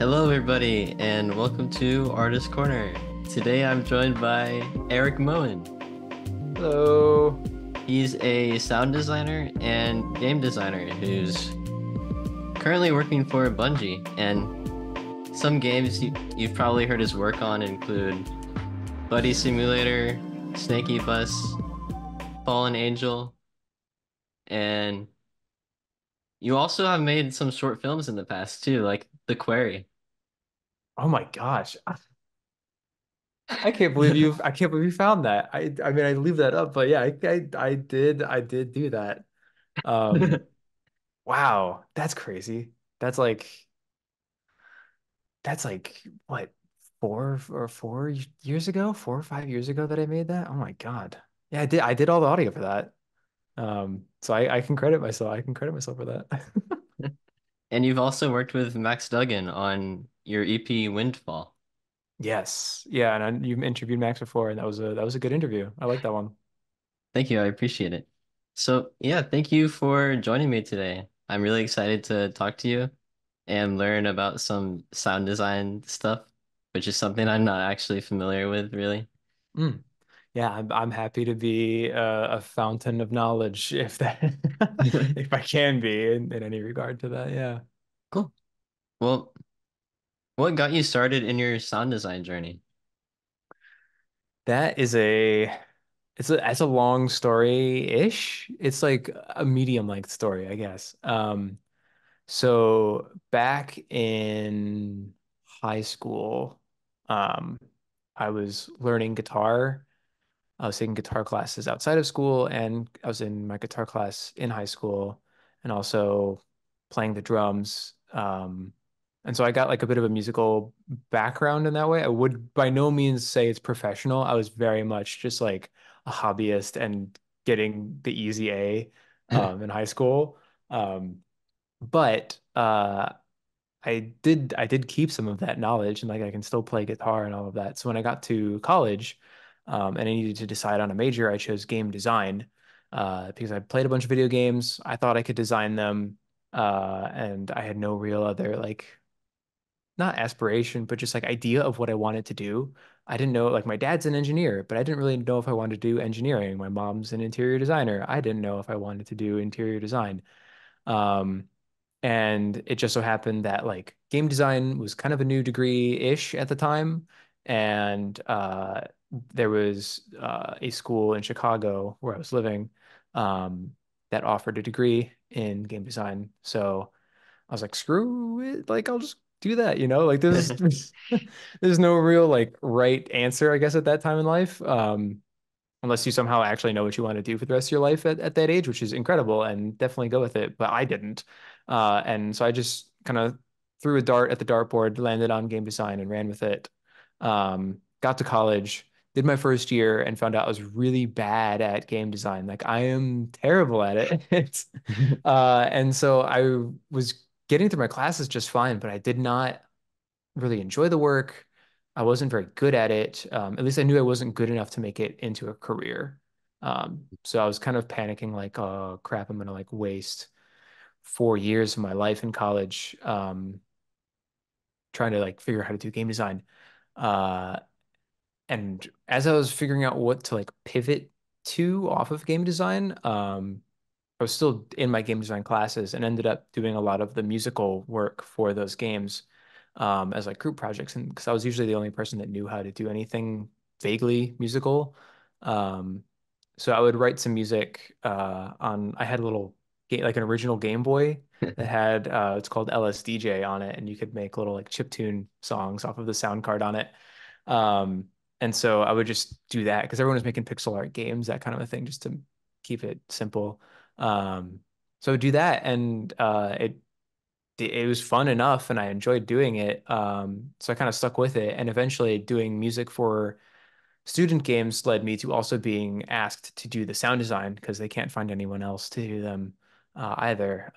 Hello everybody, and welcome to Artist Corner. Today I'm joined by Eric Moen. Hello. He's a sound designer and game designer who's currently working for Bungie, and some games you've probably heard his work on include Buddy Simulator, Snaky Bus, Fallen Angel, and you also have made some short films in the past too, like The Quarry. Oh my gosh, I can't believe you! I can't believe you found that. I mean, I leave that up, but yeah, I did do that. Wow, that's crazy. That's like what, 4 or 5 years ago, 4 or 5 years ago that I made that. Oh my god, yeah, I did all the audio for that. So I can credit myself. I can credit myself for that. And you've also worked with Max Duggan on your EP Windfall. Yes. Yeah, and you've interviewed Max before, and that was a good interview. I like that one. Thank you. I appreciate it. So, yeah, thank you for joining me today. I'm really excited to talk to you and learn about some sound design stuff, which is something I'm not actually familiar with, really. Mm. Yeah, I'm happy to be a fountain of knowledge if that if I can be in any regard to that. Yeah. Cool. Well, what got you started in your sound design journey? That is that's a long story-ish. It's like a medium-length story, I guess. So back in high school, I was learning guitar. I was taking guitar classes outside of school, and I was in my guitar class in high school, and also playing the drums. And so I got like a bit of a musical background in that way. I would by no means say it's professional. I was very much just like a hobbyist and getting the easy A in high school. But I did keep some of that knowledge, and like I can still play guitar and all of that. So when I got to college, and I needed to decide on a major, I chose game design because I played a bunch of video games. I thought I could design them, and I had no real other like, not aspiration, but just like idea of what I wanted to do. I didn't know, like my dad's an engineer, but I didn't really know if I wanted to do engineering. My mom's an interior designer. I didn't know if I wanted to do interior design. And it just so happened that like game design was kind of a new degree-ish at the time. And there was a school in Chicago where I was living that offered a degree in game design. So I was like, screw it. Like, I'll just do that, you know, like there's no real like right answer, I guess, at that time in life. Unless you somehow actually know what you want to do for the rest of your life at that age, which is incredible, and definitely go with it. But I didn't. And so I just kind of threw a dart at the dartboard, landed on game design, and ran with it. Got to college, did my first year, and found out I was really bad at game design. Like I am terrible at it. And so I was getting through my classes just fine, but I did not really enjoy the work. I wasn't very good at it. At least I knew I wasn't good enough to make it into a career. So I was kind of panicking like, oh crap, I'm going to like waste 4 years of my life in college, trying to like figure out how to do game design. And as I was figuring out what to like pivot to off of game design, I was still in my game design classes and ended up doing a lot of the musical work for those games as like group projects. And because I was usually the only person that knew how to do anything vaguely musical. So I would write some music I had a little game, like an original Game Boy that had, it's called LSDJ on it. And you could make little like chiptune songs off of the sound card on it. And so I would just do that because everyone was making pixel art games, that kind of a thing, just to keep it simple. So I would do that, and it was fun enough, and I enjoyed doing it. So I kind of stuck with it, and eventually doing music for student games led me to also being asked to do the sound design because they can't find anyone else to do them either.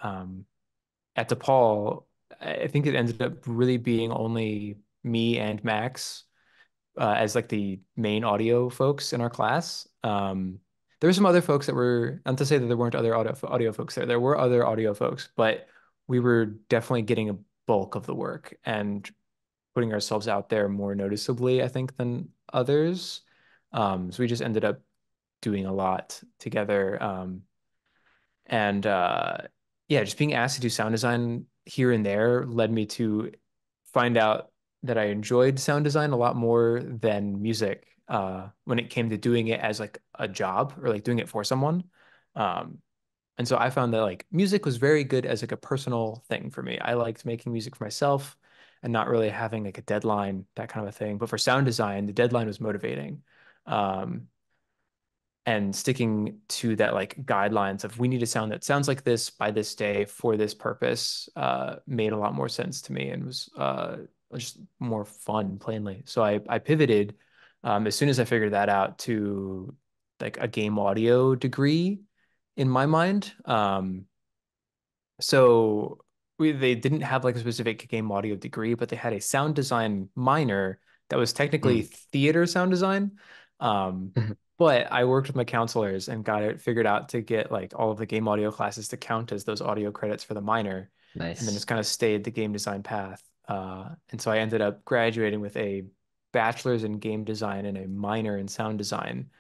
At DePaul, I think it ended up really being only me and Max as like the main audio folks in our class. There were some other folks that were, not to say that there weren't other audio folks there. There were other audio folks, but we were definitely getting a bulk of the work and putting ourselves out there more noticeably, I think, than others. So we just ended up doing a lot together. Yeah, just being asked to do sound design here and there led me to find out that I enjoyed sound design a lot more than music when it came to doing it as like a job or like doing it for someone. And so I found that like music was very good as like a personal thing for me. I liked making music for myself and not really having like a deadline, that kind of a thing. But for sound design, the deadline was motivating. And sticking to that like guidelines of we need a sound that sounds like this by this day for this purpose made a lot more sense to me and was just more fun, plainly. So I pivoted as soon as I figured that out to like a game audio degree in my mind. So they didn't have like a specific game audio degree, but they had a sound design minor that was technically theater sound design. But I worked with my counselors and got it figured out to get like all of the game audio classes to count as those audio credits for the minor. Nice. And then just kind of stayed the game design path. And so I ended up graduating with a bachelor's in game design and a minor in sound design,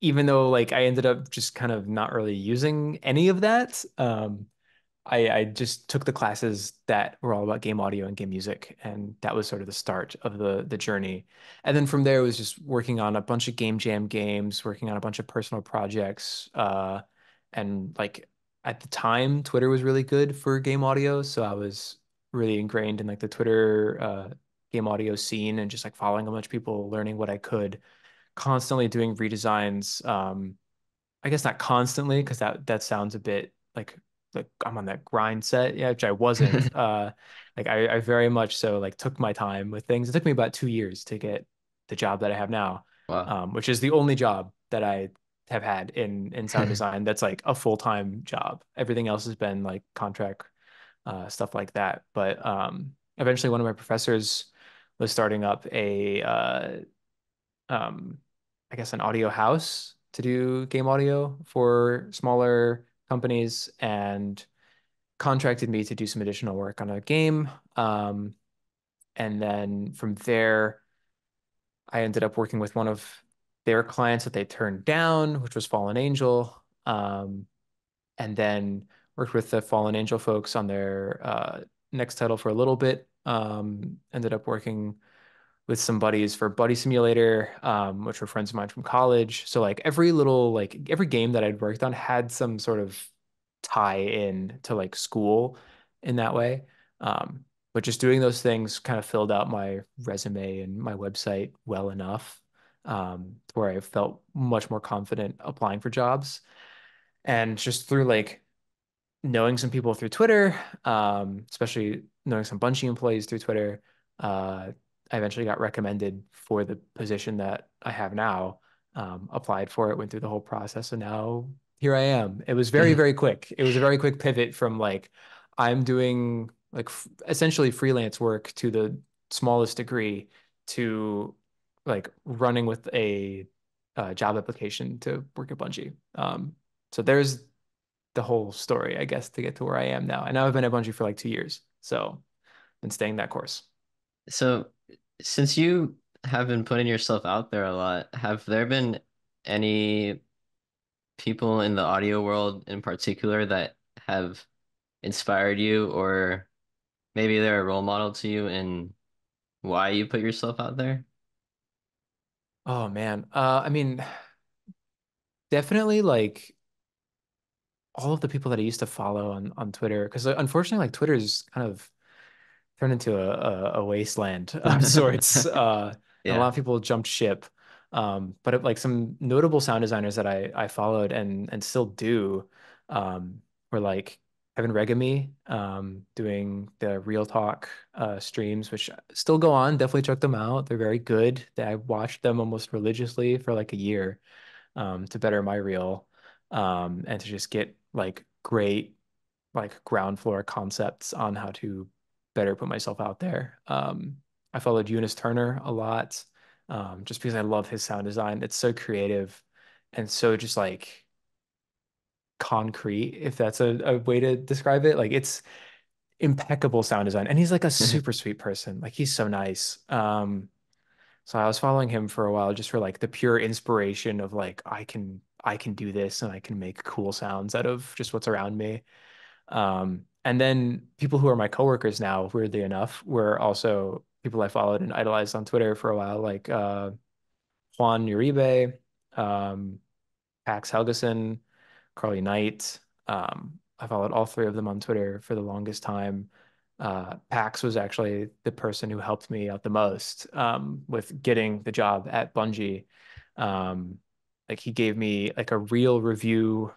even though like I ended up just kind of not really using any of that. I just took the classes that were all about game audio and game music, and that was sort of the start of the journey. And then from there, it was just working on a bunch of game jam games, working on a bunch of personal projects. And like at the time, Twitter was really good for game audio, so I was really ingrained in like the Twitter game audio scene and just like following a bunch of people, learning what I could, constantly doing redesigns. I guess not constantly, because that sounds a bit like I'm on that grind set, yeah, which I wasn't. Like I very much so like took my time with things. It took me about 2 years to get the job that I have now. Wow. Which is the only job that I have had in sound design that's like a full-time job. Everything else has been like contract stuff like that. But eventually one of my professors was starting up a I guess an audio house to do game audio for smaller companies, and contracted me to do some additional work on a game. And then from there, I ended up working with one of their clients that they turned down, which was Fallen Angel. And then worked with the Fallen Angel folks on their next title for a little bit. Ended up working with some buddies for Buddy Simulator, which were friends of mine from college. So like every game that I'd worked on had some sort of tie in to like school in that way. But just doing those things kind of filled out my resume and my website well enough to where I felt much more confident applying for jobs. And just through like knowing some people through Twitter, especially knowing some Bungie employees through Twitter, I eventually got recommended for the position that I have now, applied for it, went through the whole process, and now here I am. It was very, very quick. It was a very quick pivot from like, I'm doing like essentially freelance work to the smallest degree to like running with a job application to work at Bungie. So there's the whole story, I guess, to get to where I am now. And now I've been at Bungie for like 2 years. So I've been staying that course. So since you have been putting yourself out there a lot, have there been any people in the audio world in particular that have inspired you, or maybe they're a role model to you in why you put yourself out there? Oh, man. I mean, definitely like all of the people that I used to follow on Twitter, because unfortunately, like Twitter is kind of turned into a wasteland of sorts. Yeah. A lot of people jumped ship. But like some notable sound designers that I followed and still do were like Kevin Regami, doing the Real Talk streams, which still go on. Definitely check them out. They're very good. I watched them almost religiously for like a year to better my reel and to just get like great like ground floor concepts on how to better put myself out there. I followed Eunice Turner a lot, just because I love his sound design. It's so creative and so just like concrete, if that's a way to describe it. Like impeccable sound design, and he's like a super sweet person. Like, he's so nice. So I was following him for a while just for like the pure inspiration of like, I can do this and I can make cool sounds out of just what's around me. And then people who are my coworkers now, weirdly enough, were also people I followed and idolized on Twitter for a while, like Juan Uribe, Pax Helgeson, Carly Knight. I followed all three of them on Twitter for the longest time. Pax was actually the person who helped me out the most with getting the job at Bungie. Like, he gave me like a reel review.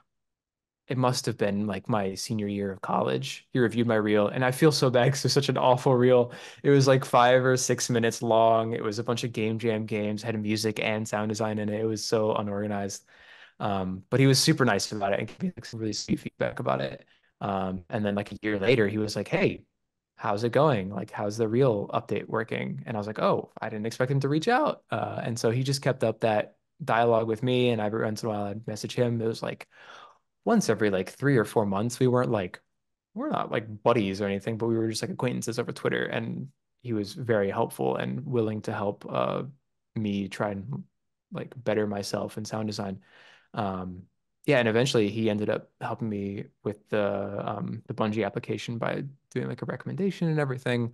It must have been like my senior year of college. He reviewed my reel, and I feel so bad because it was such an awful reel. It was like 5 or 6 minutes long. It was a bunch of game jam games, had music and sound design in it. It was so unorganized. But he was super nice about it and gave me like some really sweet feedback about it. And then like a year later, he was like, "Hey, how's it going? Like, how's the reel update working?" And I was like, "Oh, I didn't expect him to reach out." And so he just kept up that dialogue with me, and every once in a while I'd message him. It was like once every like 3 or 4 months. We're not like buddies or anything, but we were just like acquaintances over Twitter, and he was very helpful and willing to help me try and like better myself in sound design. Yeah, and eventually he ended up helping me with the Bungie application by doing like a recommendation and everything.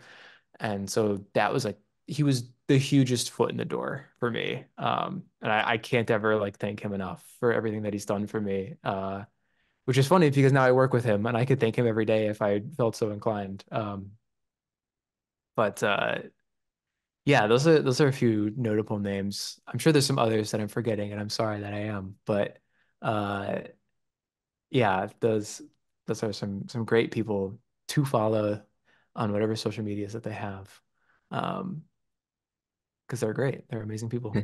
And so that was like, he was the hugest foot in the door for me. And I can't ever like thank him enough for everything that he's done for me. Which is funny because now I work with him and I could thank him every day if I felt so inclined. Yeah, those are a few notable names. I'm sure there's some others that I'm forgetting, and I'm sorry that I am, but yeah, those are some great people to follow on whatever social medias that they have, because they're great. They're amazing people.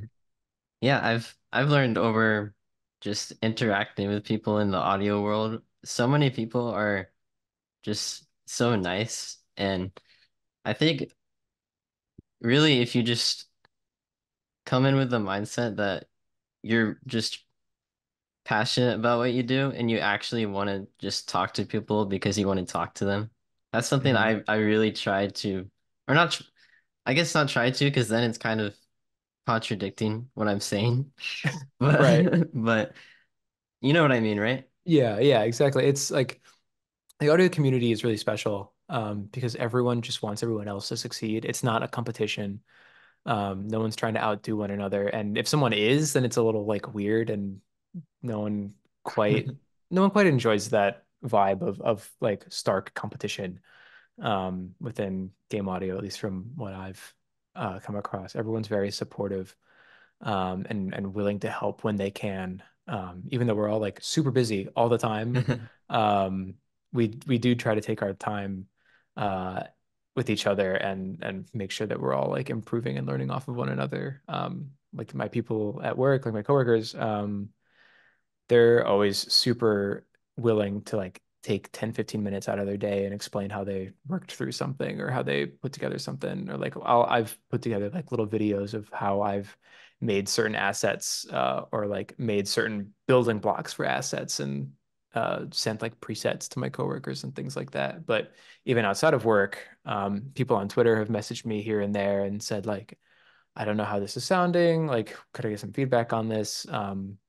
Yeah, I've learned over just interacting with people in the audio world, so many people are just so nice. And I think really, if you just come in with the mindset that you're just passionate about what you do and you actually want to just talk to people because you want to talk to them. That's something I really tried to, or not, I guess not try to, because then it's kind of contradicting what I'm saying. But, right. But you know what I mean, right? Yeah, exactly. It's like the audio community is really special because everyone just wants everyone else to succeed. It's not a competition. No one's trying to outdo one another. And if someone is, then it's a little like weird, and no one quite enjoys that vibe of like stark competition within game audio, at least from what I've come across. Everyone's very supportive and willing to help when they can, even though we're all like super busy all the time. We do try to take our time with each other and make sure that we're all like improving and learning off of one another. Like my people at work, like my coworkers, they're always super willing to like take 10, 15 minutes out of their day and explain how they worked through something or how they put together something, or like I've put together like little videos of how I've made certain assets or like made certain building blocks for assets, and sent like presets to my coworkers and things like that. But even outside of work, people on Twitter have messaged me here and there and said like, "I don't know how this is sounding. Like, could I get some feedback on this?"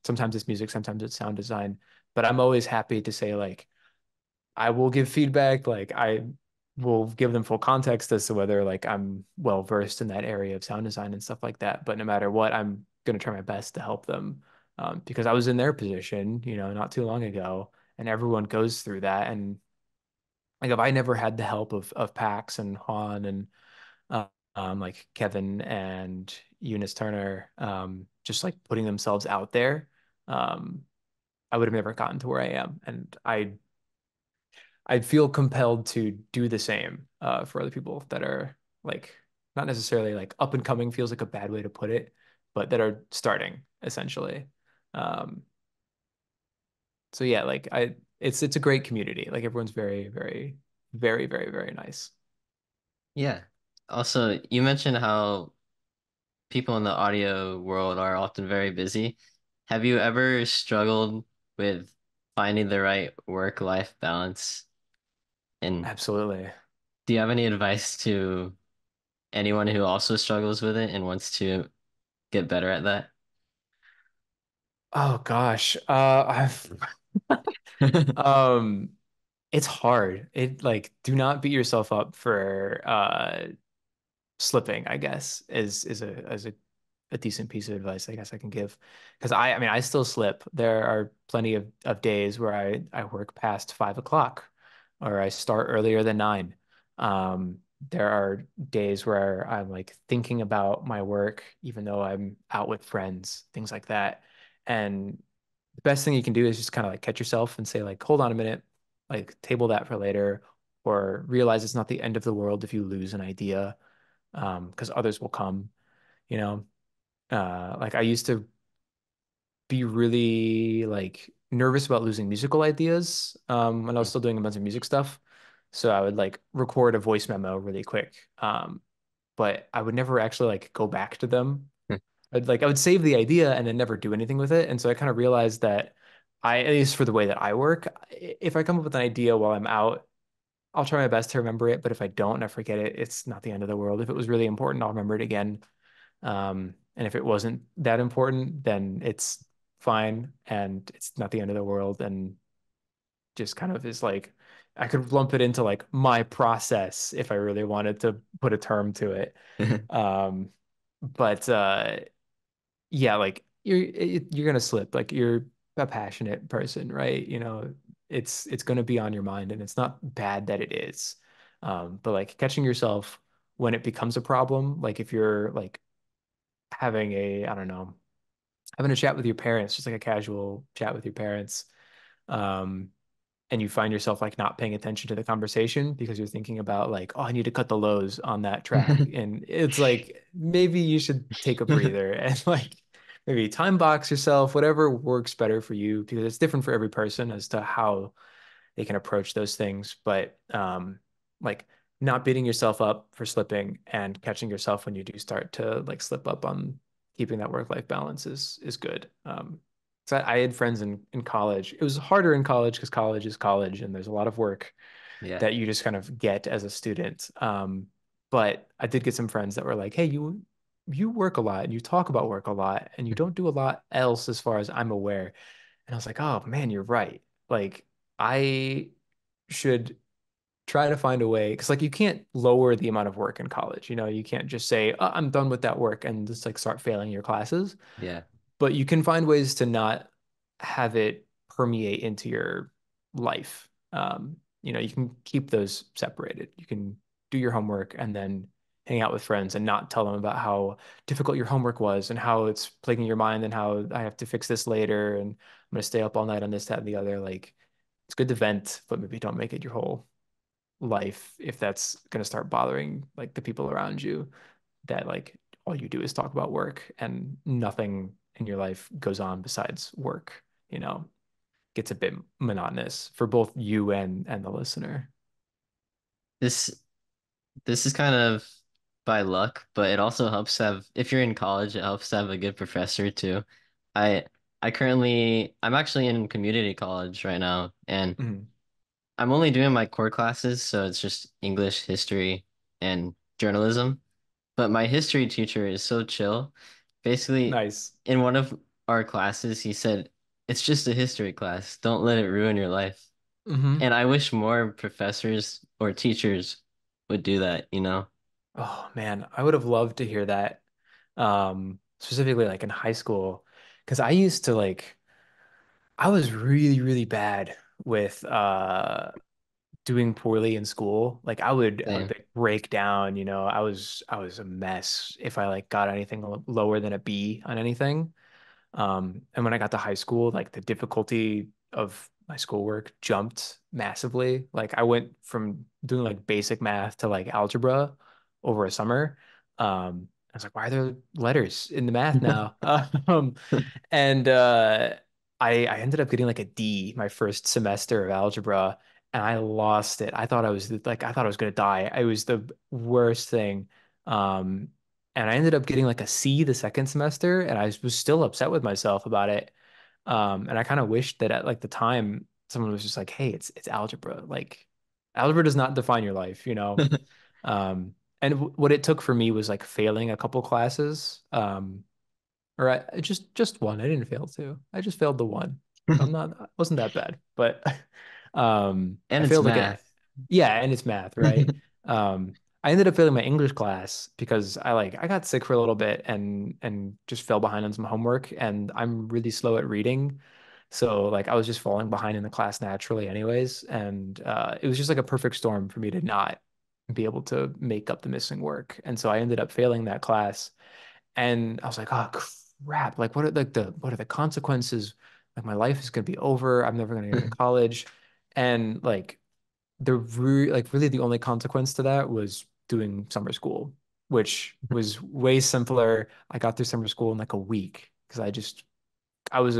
Sometimes it's music, sometimes it's sound design, but I'm always happy to say like, I will give feedback. Like, I will give them full context as to whether like I'm well versed in that area of sound design and stuff like that. But no matter what, I'm going to try my best to help them because I was in their position, you know, not too long ago, and everyone goes through that. And like, if I never had the help of Pax and Juan and like Kevin and Eunice Turner, just like putting themselves out there, I would have never gotten to where I am. And I feel compelled to do the same for other people that are like, not necessarily like up and coming feels like a bad way to put it, but that are starting essentially. So yeah, like it's a great community. Like, everyone's very, very, very, very, very nice. Yeah. Also, you mentioned how people in the audio world are often very busy. Have you ever struggled with finding the right work-life balance? And absolutely. Do you have any advice to anyone who also struggles with it and wants to get better at that? Oh gosh. I've it's hard. It like do not beat yourself up for slipping, I guess, is a decent piece of advice I guess I can give, because I mean I still slip. There are plenty of days where I work past 5 o'clock or I start earlier than 9. There are days where I'm like thinking about my work even though I'm out with friends, things like that. And the best thing you can do is just kind of like catch yourself and say like, hold on a minute, like table that for later, or realize it's not the end of the world if you lose an idea, because others will come, you know. Like I used to be really like nervous about losing musical ideas when I was still doing a bunch of music stuff. So I would like record a voice memo really quick, but I would never actually like go back to them. I would save the idea and then never do anything with it. And so I kind of realized that at least for the way that I work, if I come up with an idea while I'm out, I'll try my best to remember it. But if I don't and I forget it, it's not the end of the world. If it was really important, I'll remember it again. And if it wasn't that important, then it's fine and it's not the end of the world. And just kind of is like, I could lump it into like my process if I really wanted to put a term to it. Yeah, like you're gonna slip. Like you're a passionate person, right? You know, it's gonna be on your mind, and it's not bad that it is. But like catching yourself when it becomes a problem, like if you're like having having a chat with your parents, just like a casual chat with your parents, and you find yourself like not paying attention to the conversation because you're thinking about like, oh, I need to cut the lows on that track. And it's like, maybe you should take a breather and like maybe time box yourself, whatever works better for you, because it's different for every person as to how they can approach those things. But like not beating yourself up for slipping and catching yourself when you do start to like slip up on keeping that work-life balance is good. I had friends in college. It was harder in college because college is college and there's a lot of work that you just kind of get as a student. But I did get some friends that were like, hey, you work a lot and you talk about work a lot and you don't do a lot else as far as I'm aware. And I was like, oh man, you're right. Like I should try to find a way, because like you can't lower the amount of work in college. You know, you can't just say, oh, I'm done with that work and just like start failing your classes. Yeah. But you can find ways to not have it permeate into your life. You know, you can keep those separated. You can do your homework and then hang out with friends and not tell them about how difficult your homework was and how it's plaguing your mind and how I have to fix this later and I'm going to stay up all night on this, that, and the other. Like, it's good to vent, but maybe don't make it your whole life if that's going to start bothering like the people around you, that like all you do is talk about work and nothing in your life goes on besides work. You know, gets a bit monotonous for both you and the listener. This is kind of by luck, but it also helps have, if you're in college, it helps to have a good professor too. I'm actually in community college right now, and I'm only doing my core classes, so it's just English, history, and journalism. But my history teacher is so chill. Basically, nice. In one of our classes, he said, it's just a history class. Don't let it ruin your life. And I wish more professors or teachers would do that, you know? Oh, man, I would have loved to hear that, specifically like in high school, because I used to like, I was really, really bad with doing poorly in school. Like I would break down, you know. I was a mess if I like got anything lower than a B on anything. And when I got to high school, like the difficulty of my schoolwork jumped massively. Like I went from doing like basic math to like algebra over a summer. I was like, why are there letters in the math now? I ended up getting like a D my first semester of algebra. And I lost it. I thought I was going to die. It was the worst thing. And I ended up getting like a C the second semester, and I was still upset with myself about it. And I kind of wished that at like the time someone was just like, hey, it's algebra. Like algebra does not define your life, you know. And what it took for me was like failing a couple classes, or just one. I didn't fail two. I just failed the one. Wasn't that bad, but and it's math. Yeah, and it's math, right? I ended up failing my English class because I got sick for a little bit and just fell behind on some homework, and I'm really slow at reading. So I was just falling behind in the class naturally anyways. And it was just like a perfect storm for me to not be able to make up the missing work. And so I ended up failing that class, and I was like, oh crap. Like what are the consequences? Like my life is going to be over. I'm never going to go to college. And really the only consequence to that was doing summer school, which was way simpler. I got through summer school in like a week because I was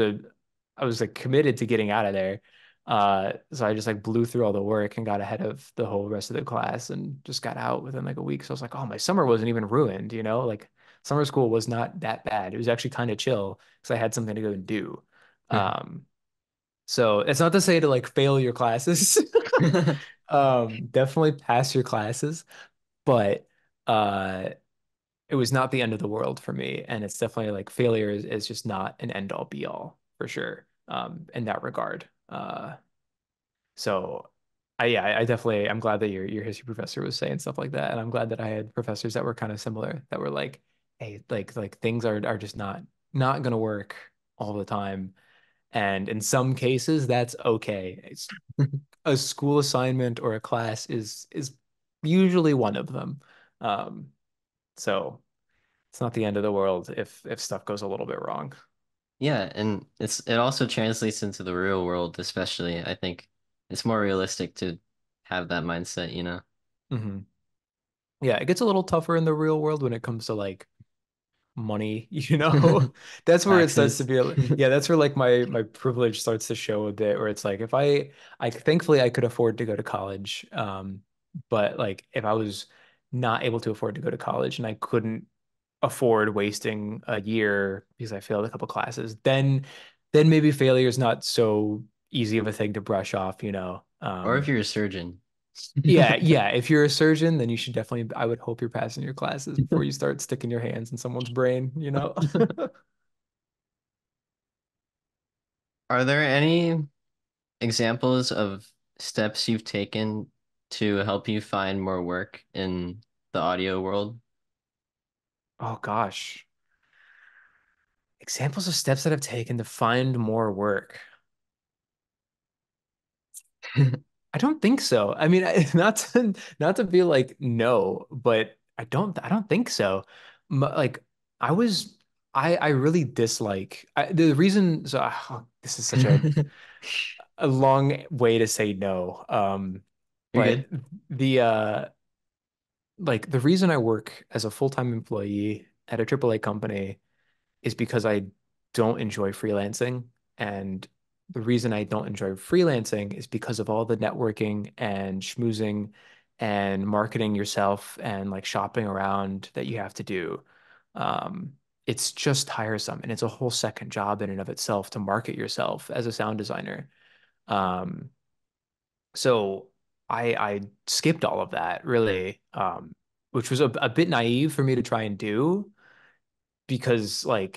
like committed to getting out of there. So I just blew through all the work and got ahead of the whole rest of the class and just got out within like a week. So I was like, oh, my summer wasn't even ruined, you know, like summer school was not that bad. It was actually kind of chill because I had something to go and do. So it's not to say to fail your classes, definitely pass your classes, but, it was not the end of the world for me. And it's definitely failure is just not an end all be all for sure. In that regard. I'm glad that your history professor was saying stuff like that. And I'm glad that I had professors that were kind of similar, that were like, hey, things are just not going to work all the time. And in some cases, that's okay. It's a school assignment or a class is usually one of them. So it's not the end of the world if stuff goes a little bit wrong. Yeah, and it also translates into the real world, especially. I think it's more realistic to have that mindset, you know? Mm-hmm. Yeah, it gets a little tougher in the real world when it comes to money, you know. That's where it starts to be that's where my privilege starts to show a bit, where it's if I thankfully I could afford to go to college, but if I was not able to afford to go to college and I couldn't afford wasting a year because I failed a couple classes, then maybe failure is not so easy of a thing to brush off, you know. Or if you're a surgeon. yeah, if you're a surgeon, then you should definitely, I would hope you're passing your classes before you start sticking your hands in someone's brain, you know. Are there any examples of steps you've taken to help you find more work in the audio world? Oh gosh. Examples of steps that I've taken to find more work. I don't think so. I mean, not to be no, but I don't think so. I really dislike the reason. So this is such a long way to say no. The reason I work as a full-time employee at a AAA company is because I don't enjoy freelancing. And the reason I don't enjoy freelancing is because of all the networking and schmoozing and marketing yourself and shopping around that you have to do. It's just tiresome, and it's a whole second job in and of itself to market yourself as a sound designer. So I skipped all of that, really, which was a bit naive for me to try and do, because I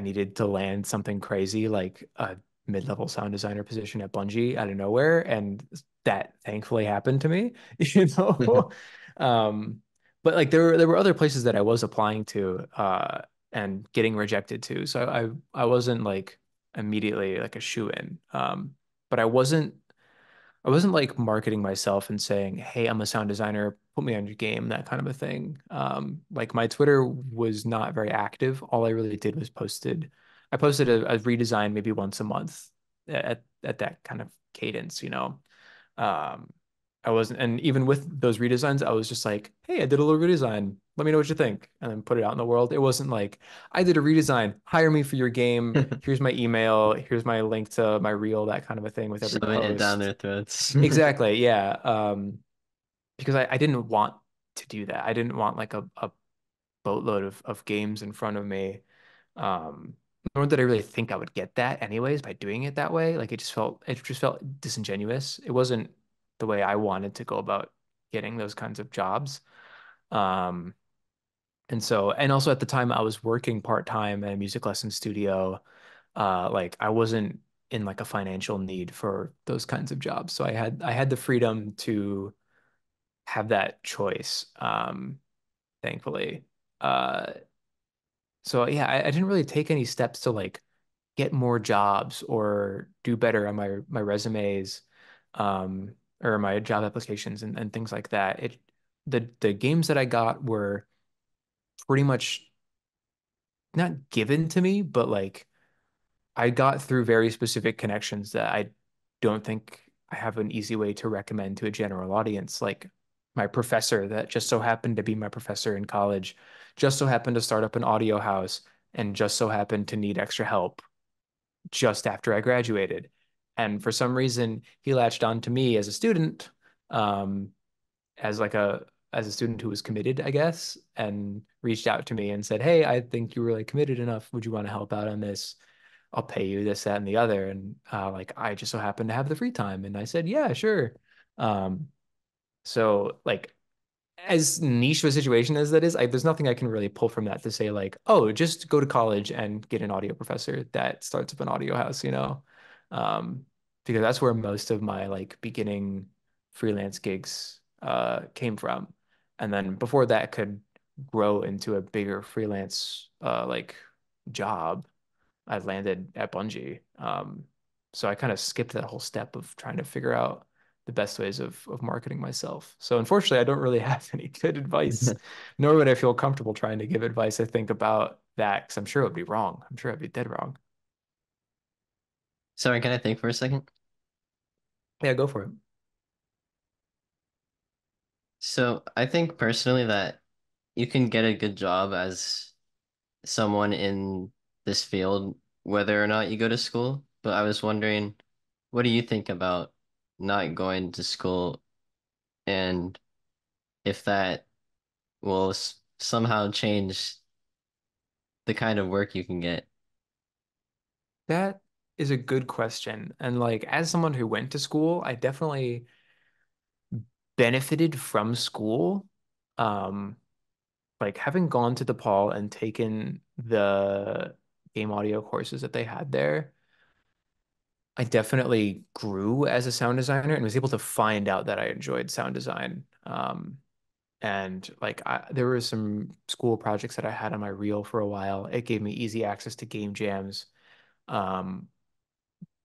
needed to land something crazy, like a mid-level sound designer position at Bungie out of nowhere. And that thankfully happened to me, you know? But there were other places that I was applying to and getting rejected to. So I wasn't immediately a shoo-in, but I wasn't marketing myself and saying, hey, I'm a sound designer, put me on your game, that kind of a thing. My Twitter was not very active. All I really did was I posted a redesign maybe once a month at that kind of cadence, you know. And even with those redesigns, I was just like, hey, I did a little redesign, let me know what you think, and then put it out in the world. It wasn't I did a redesign, hire me for your game, here's my email, here's my link to my reel, that kind of a thing with every post. Down their throats. Exactly, yeah. Because I didn't want to do that. I didn't want a boatload of games in front of me. Nor did I really think I would get that anyways by doing it that way. It just felt disingenuous. It wasn't the way I wanted to go about getting those kinds of jobs. And so, and also at the time I was working part-time at a music lesson studio. Like I wasn't in like a financial need for those kinds of jobs. So I had the freedom to have that choice, thankfully. So yeah, I didn't really take any steps to like get more jobs or do better on my resumes, or my job applications and things like that. The games that I got were pretty much not given to me, but like I got through very specific connections that I don't think I have an easy way to recommend to a general audience. Like my professor that just so happened to be my professor in college, just so happened to start up an audio house and just so happened to need extra help just after I graduated. And for some reason, he latched on to me as a student, as a student who was committed, I guess, and reached out to me and said, "Hey, I think you were like committed enough. Would you want to help out on this? I'll pay you this, that, and the other." And like, I just so happened to have the free time. And I said, "Yeah, sure." So like, as niche of a situation as that is, there's nothing I can really pull from that to say like, oh, just go to college and get an audio professor that starts up an audio house, you know? Because that's where most of my like beginning freelance gigs came from. And then before that could grow into a bigger freelance like job, I landed at Bungie. So I kind of skipped that whole step of trying to figure out the best ways of marketing myself. So unfortunately, I don't really have any good advice, nor would I feel comfortable trying to give advice, I think, about that, because I'm sure it would be wrong. I'm sure I'd be dead wrong. Sorry, can I think for a second? Yeah, go for it. So I think personally that you can get a good job as someone in this field, whether or not you go to school. But I was wondering, what do you think about not going to school, and if that will somehow change the kind of work you can get? That is a good question. And like, as someone who went to school, I definitely benefited from school. Like having gone to DePaul and taken the game audio courses that they had there, I definitely grew as a sound designer and was able to find out that I enjoyed sound design. And like there were some school projects that I had on my reel for a while. It gave me easy access to game jams.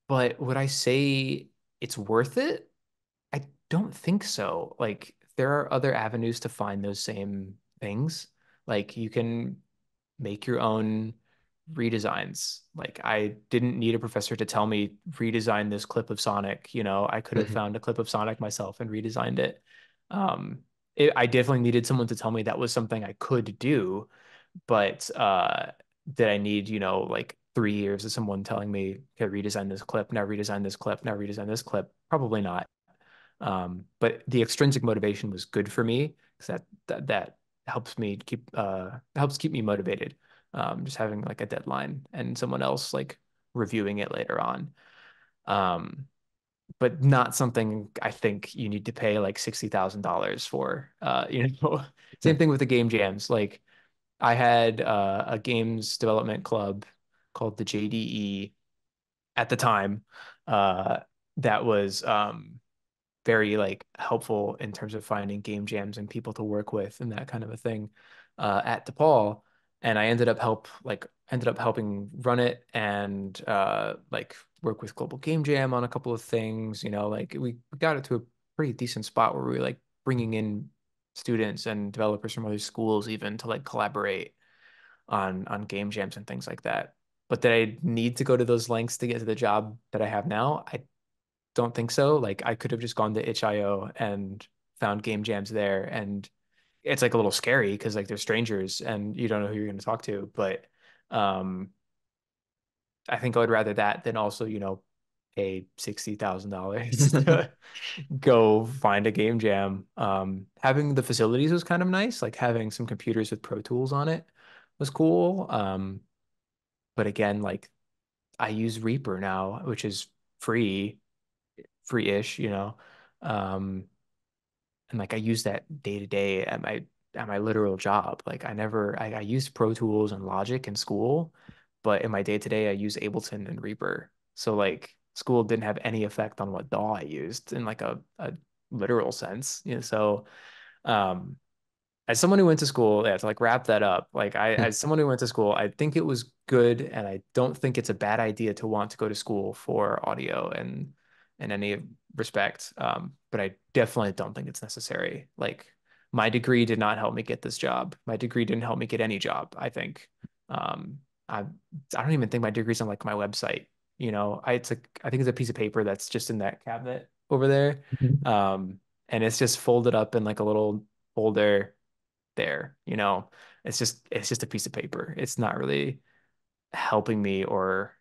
But would I say it's worth it? I don't think so. Like there are other avenues to find those same things. Like you can make your own redesigns. Like I didn't need a professor to tell me redesign this clip of Sonic, you know. I could have found a clip of Sonic myself and redesigned it. I definitely needed someone to tell me that was something I could do, but did I need, you know, like 3 years of someone telling me, okay, redesign this clip, now redesign this clip, now redesign this clip? Probably not. But the extrinsic motivation was good for me, because that helps me helps keep me motivated. Just having like a deadline and someone else like reviewing it later on. But not something I think you need to pay like $60,000 for, you know. Same thing with the game jams. Like I had a games development club called the JDE at the time, that was very like helpful in terms of finding game jams and people to work with and that kind of a thing at DePaul. And I ended up helping run it and like work with Global Game Jam on a couple of things, you know. Like we got it to a pretty decent spot where we were like bringing in students and developers from other schools even to like collaborate on game jams and things like that. But did I need to go to those lengths to get to the job that I have now? I don't think so. Like I could have just gone to HIO and found game jams there, and it's like a little scary because like they're strangers and you don't know who you're going to talk to. But I think I would rather that than also, you know, pay $60,000 to go find a game jam. Having the facilities was kind of nice. Like having some computers with Pro Tools on it was cool. But again, like I use Reaper now, which is free-ish, you know. And like I use that day to day at my literal job. Like I used Pro Tools and Logic in school, but in my day to day I use Ableton and Reaper. So like school didn't have any effect on what DAW I used in like a literal sense. You know, so as someone who went to school, yeah, to like wrap that up, like as someone who went to school, I think it was good, and I don't think it's a bad idea to want to go to school for audio and in any respect. But I definitely don't think it's necessary. Like my degree did not help me get this job. My degree didn't help me get any job, I think. I don't even think my degree's on like my website. You know, I think it's a piece of paper that's just in that cabinet over there. And it's just folded up in like a little folder there, you know. It's just a piece of paper. It's not really helping me or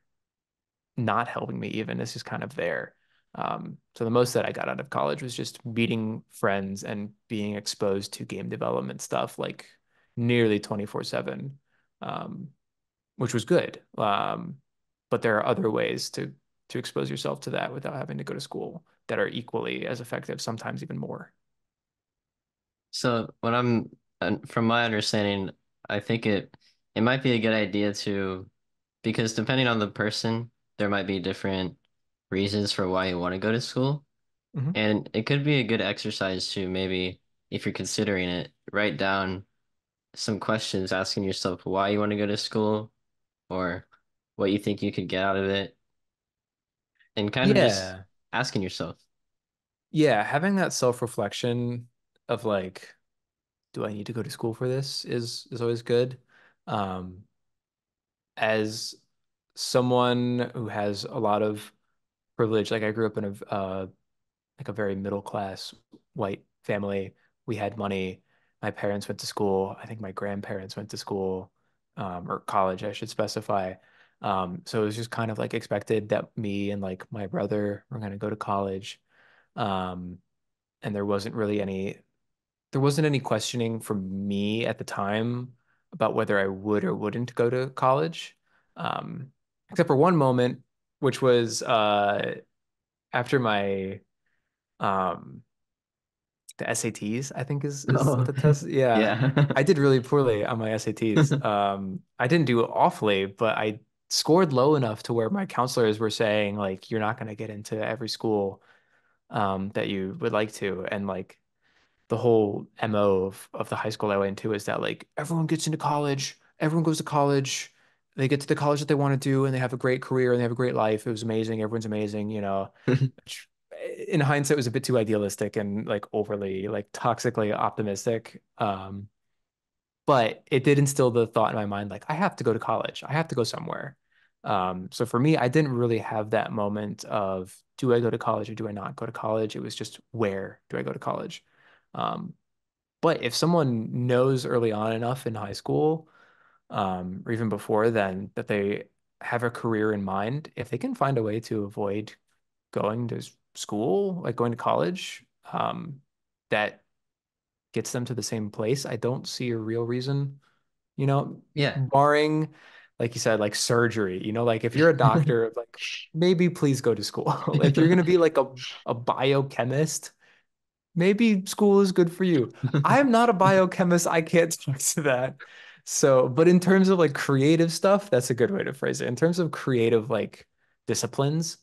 not helping me even. It's just kind of there. So the most that I got out of college was just meeting friends and being exposed to game development stuff like nearly 24/7, which was good. But there are other ways to expose yourself to that without having to go to school that are equally as effective, sometimes even more. So from my understanding, I think it might be a good idea to, because depending on the person, there might be different reasons for why you want to go to school. Mm-hmm. And it could be a good exercise to maybe, if you're considering it, write down some questions asking yourself why you want to go to school or what you think you could get out of it, and kind of just asking yourself. Yeah, having that self-reflection of like, do I need to go to school for this is always good. As someone who has a lot of privilege, like I grew up in a very middle class white family. We had money. My parents went to school. I think my grandparents went to school, or college, I should specify. So it was just kind of like expected that me and like my brother were going to go to college. And there wasn't any questioning from me at the time about whether I would or wouldn't go to college. Except for one moment, which was after my the SATs, I think is the test. Yeah. I did really poorly on my SATs. I didn't do awfully, but I scored low enough to where my counselors were saying like, you're not going to get into every school that you would like to. And like the whole MO of the high school I went to is that like everyone gets into college, everyone goes to college, they get to the college that they want to do, and they have a great career and they have a great life. It was amazing. Everyone's amazing, you know. In hindsight, it was a bit too idealistic and like overly, like toxically optimistic. But it did instill the thought in my mind, like, I have to go to college. I have to go somewhere. So for me, I didn't really have that moment of, do I go to college or do I not go to college? It was just, where do I go to college? But if someone knows early on enough in high school, or even before then, that they have a career in mind, if they can find a way to avoid going to school, like going to college, that gets them to the same place, I don't see a real reason, you know. Yeah. Barring, like you said, like surgery, you know, like if you're a doctor, like maybe please go to school. If you're going to be like a biochemist, maybe school is good for you. I'm not a biochemist. I can't talk to that. So, but in terms of like creative stuff, that's a good way to phrase it. In terms of creative, like disciplines,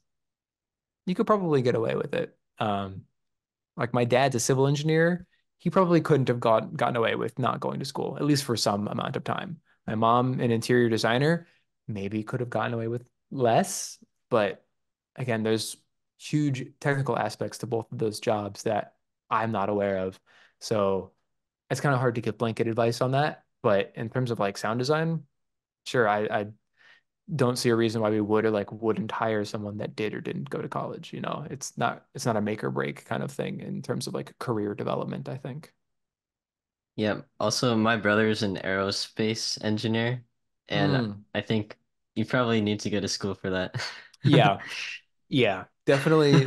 you could probably get away with it. Like my dad's a civil engineer. He probably couldn't have gotten away with not going to school, at least for some amount of time. My mom, an interior designer, maybe could have gotten away with less. But again, there's huge technical aspects to both of those jobs that I'm not aware of. So it's kind of hard to give blanket advice on that. But in terms of like sound design, sure, I don't see a reason why we would or like wouldn't hire someone that did or didn't go to college. You know, it's not a make or break kind of thing in terms of like career development, I think. Yeah. Also, my brother's an aerospace engineer, and I think you probably need to go to school for that. Yeah. Yeah, definitely.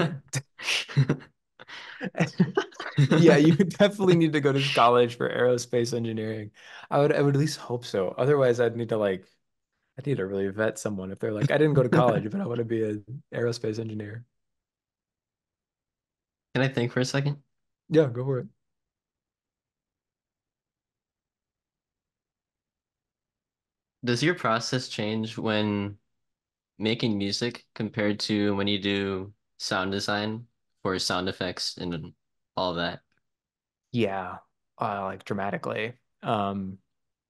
Yeah, you definitely need to go to college for aerospace engineering. I would at least hope so. Otherwise, I'd need to really vet someone if they're like, I didn't go to college, but I want to be an aerospace engineer. Can I think for a second? Yeah, go for it. Does your process change when making music compared to when you do sound design for sound effects and all that? Yeah, like dramatically.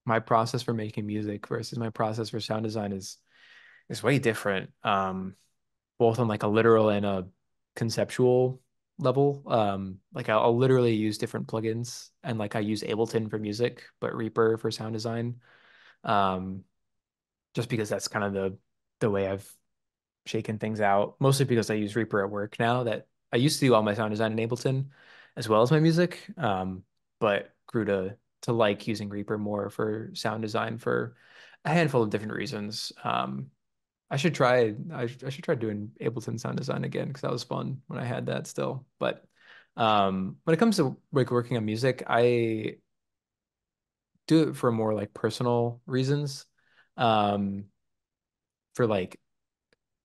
My process for making music versus my process for sound design is way different, both on like a literal and a conceptual level. Like I'll literally use different plugins, and like I use Ableton for music, but Reaper for sound design, just because that's kind of the way I've shaken things out. Mostly because I use Reaper at work now. That I used to do all my sound design in Ableton as well as my music, but grew to like using Reaper more for sound design for a handful of different reasons. I should try doing Ableton sound design again, because that was fun when I had that still. But when it comes to like working on music, I do it for more like personal reasons. For like,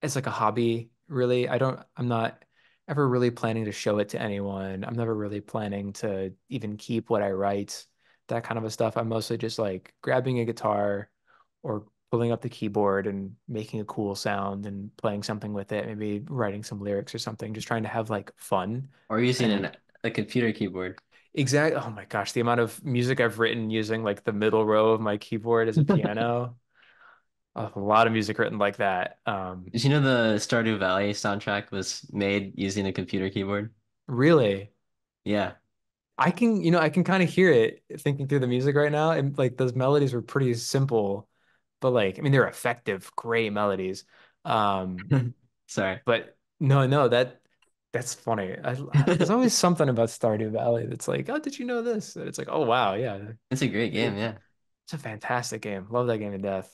it's like a hobby, really. I'm not ever really planning to show it to anyone. I'm never really planning to even keep what I write, that kind of a stuff. I'm mostly just like grabbing a guitar or pulling up the keyboard and making a cool sound and playing something with it, maybe writing some lyrics or something, just trying to have like fun. Or using a computer keyboard. Exactly. Oh my gosh, the amount of music I've written using like the middle row of my keyboard as a piano. A lot of music written like that. Did you know the Stardew Valley soundtrack was made using a computer keyboard? Really? Yeah. I can kind of hear it thinking through the music right now. And like those melodies were pretty simple, but like, I mean, they're effective, great melodies. Sorry, but no, that's funny. There's always something about Stardew Valley that's like, oh, did you know this? And it's like, oh wow, yeah, it's a great game. Yeah, it's a fantastic game. Love that game to death.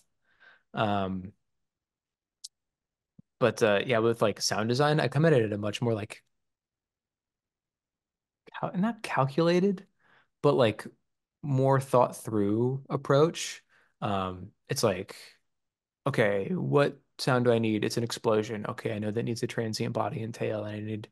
But yeah, with like sound design, I come at it at a much more like, not calculated, but like more thought through approach. It's like, okay, what sound do I need? It's an explosion. Okay, I know that needs a transient body and tail, and I need to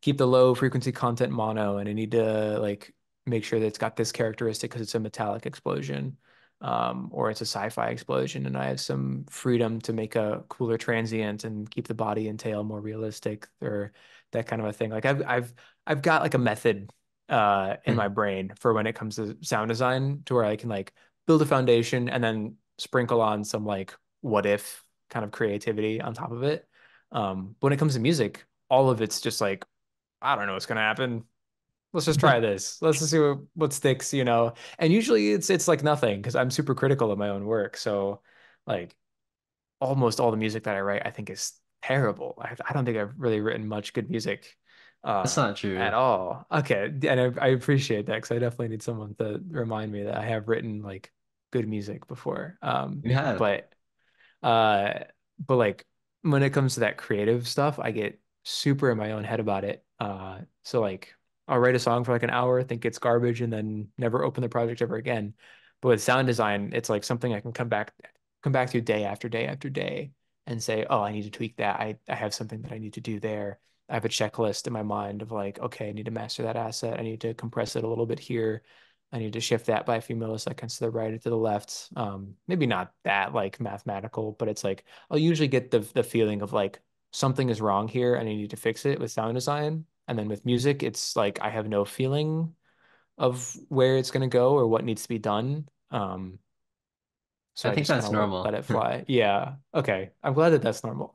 keep the low frequency content mono, and I need to like make sure that it's got this characteristic because it's a metallic explosion, or it's a sci-fi explosion, and I have some freedom to make a cooler transient and keep the body and tail more realistic, or that kind of a thing. Like I've got like a method in my brain for when it comes to sound design, to where I can like build a foundation and then sprinkle on some like what if kind of creativity on top of it. When it comes to music, all of it's just like, I don't know what's gonna happen. Let's just try this. Let's just see what sticks, you know. And usually it's like nothing, because I'm super critical of my own work. So like almost all the music that I write, I think is terrible. I don't think I've really written much good music. That's not true at all. Okay, and I appreciate that, because I definitely need someone to remind me that I have written like good music before. Yeah. But like when it comes to that creative stuff, I get super in my own head about it. So like I'll write a song for like an hour, think it's garbage, and then never open the project ever again. But with sound design, it's like something I can come back to day after day after day and say, oh, I need to tweak that. I have something that I need to do there. I have a checklist in my mind of like, okay, I need to master that asset. I need to compress it a little bit here. I need to shift that by a few milliseconds to the right or to the left. Maybe not that like mathematical, but it's like, I'll usually get the feeling of like something is wrong here and I need to fix it with sound design. And then with music, it's like, I have no feeling of where it's going to go or what needs to be done. So I think that's normal. Let it fly. Yeah. Okay. I'm glad that that's normal.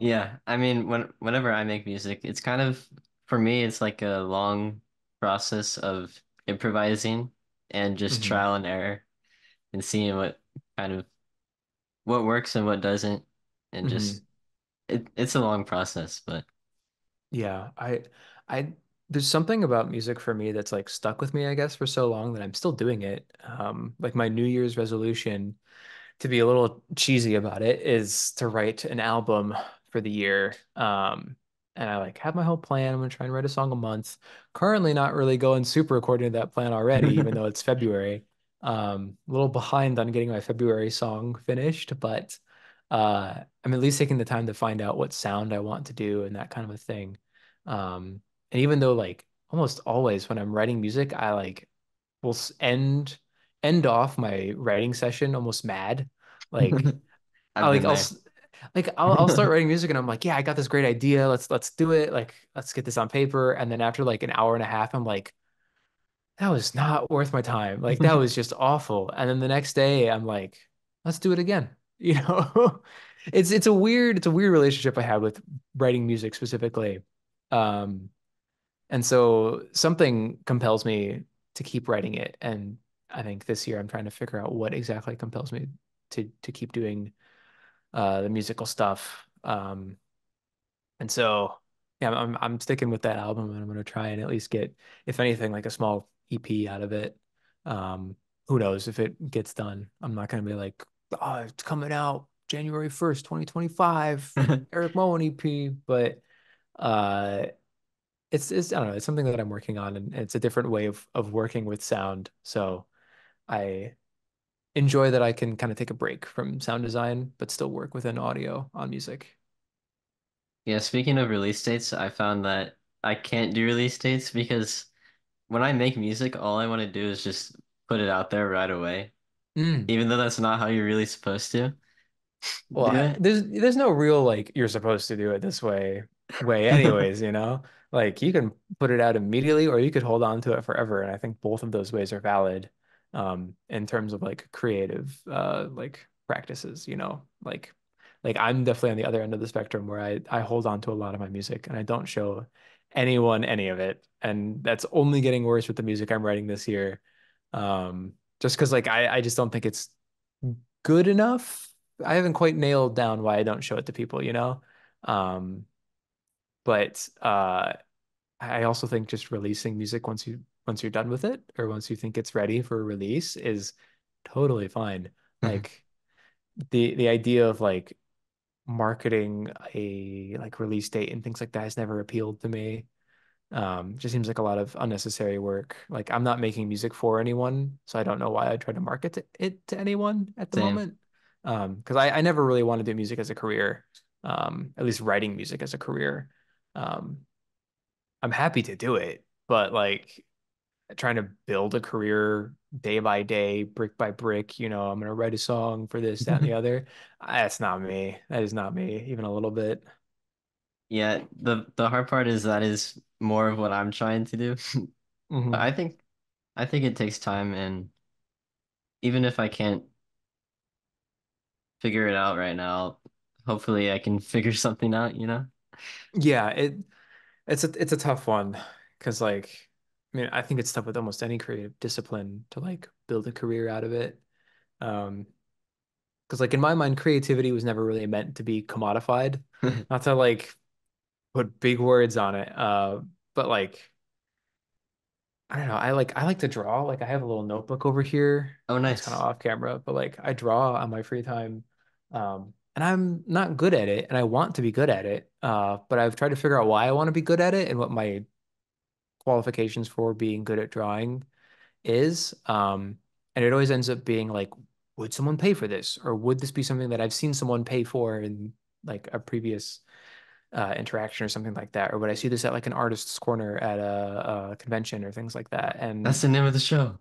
Yeah. I mean, whenever I make music, it's kind of, for me, it's like a long process of improvising and just trial and error and seeing what works and what doesn't. And just, it's a long process, but. Yeah. There's something about music for me that's like stuck with me, I guess, for so long that I'm still doing it. Like my New Year's resolution, to be a little cheesy about it, is to write an album for the year. And I like have my whole plan. I'm gonna try and write a song a month. Currently not really going super according to that plan already, even though it's February. A little behind on getting my February song finished, but I'm at least taking the time to find out what sound I want to do and that kind of a thing. And even though like almost always when I'm writing music, I like will end off my writing session almost mad. Like I'll start writing music and I'm like, yeah, I got this great idea. Let's do it. Like, let's get this on paper. And then after like an hour and a half, I'm like, that was not worth my time. Like that was just awful. And then the next day I'm like, let's do it again. You know, it's a weird relationship I have with writing music specifically. And so something compels me to keep writing it. And I think this year I'm trying to figure out what exactly compels me to keep doing the musical stuff. And so yeah, I'm sticking with that album, and I'm going to try and at least get, if anything, like a small EP out of it. Who knows if it gets done. I'm not going to be like, oh, it's coming out January 1st, 2025, Eric Moen EP, but it's I don't know, it's something that I'm working on, and it's a different way of working with sound. So I enjoy that I can kind of take a break from sound design, but still work within audio on music. Yeah, speaking of release dates, I found that I can't do release dates because when I make music, all I want to do is just put it out there right away. Even though that's not how you're really supposed to. Well, there's no real like you're supposed to do it this way anyways, you know? Like you can put it out immediately or you could hold on to it forever, and I think both of those ways are valid in terms of like creative like practices, you know? Like I'm definitely on the other end of the spectrum where I hold on to a lot of my music and I don't show anyone any of it, and that's only getting worse with the music I'm writing this year. Just because like I just don't think it's good enough. I haven't quite nailed down why I don't show it to people, you know? But I also think just releasing music once you're done with it, or once you think it's ready for release, is totally fine. Like the idea of like marketing a like release date and things like that has never appealed to me. Just seems like a lot of unnecessary work. Like I'm not making music for anyone, so I don't know why I try to market it to anyone at the moment. Because I never really want to do music as a career, at least writing music as a career. I'm happy to do it, but like trying to build a career day by day, brick by brick, you know, I'm going to write a song for this, that, and the other. That's not me. That is not me, even a little bit. Yeah, the hard part is that is more of what I'm trying to do. But I think it takes time, and even if I can't figure it out right now, hopefully I can figure something out, you know? Yeah, it's a tough one, because like I mean, I think it's tough with almost any creative discipline to like build a career out of it. Because like in my mind, creativity was never really meant to be commodified. Not to like put big words on it, but like I don't know, I like to draw. Like I have a little notebook over here. Oh, nice. It's kind of off camera, but like I draw on my free time, and I'm not good at it, and I want to be good at it, but I've tried to figure out why I want to be good at it and what my qualifications for being good at drawing is, and it always ends up being like, would someone pay for this, or would this be something that I've seen someone pay for in like a previous interaction or something like that, or would I see this at like an artist's corner at a convention or things like that? And that's the name of the show.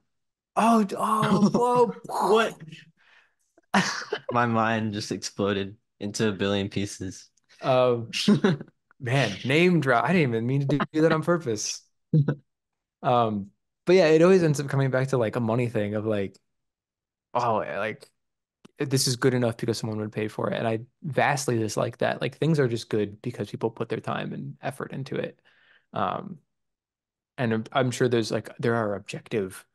Oh whoa. What? My mind just exploded into a billion pieces. Man, name drop. I didn't even mean to do that on purpose. But yeah, it always ends up coming back to like a money thing of like, oh, like this is good enough because someone would pay for it. And I vastly dislike that. Like things are just good because people put their time and effort into it. And I'm sure there are objective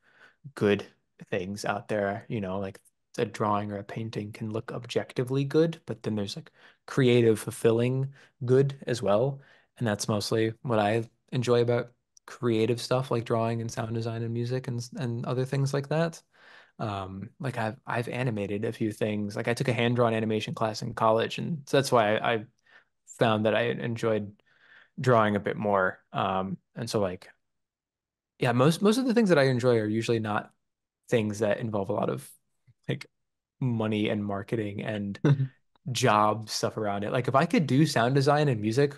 good things out there, you know, like a drawing or a painting can look objectively good, but then there's like creative, fulfilling good as well. And that's mostly what I enjoy about creative stuff like drawing and sound design and music and other things like that. Like I've animated a few things. Like I took a hand-drawn animation class in college, and so that's why I found that I enjoyed drawing a bit more. And so like, yeah, most of the things that I enjoy are usually not things that involve a lot of like money and marketing and job stuff around it. Like if I could do sound design and music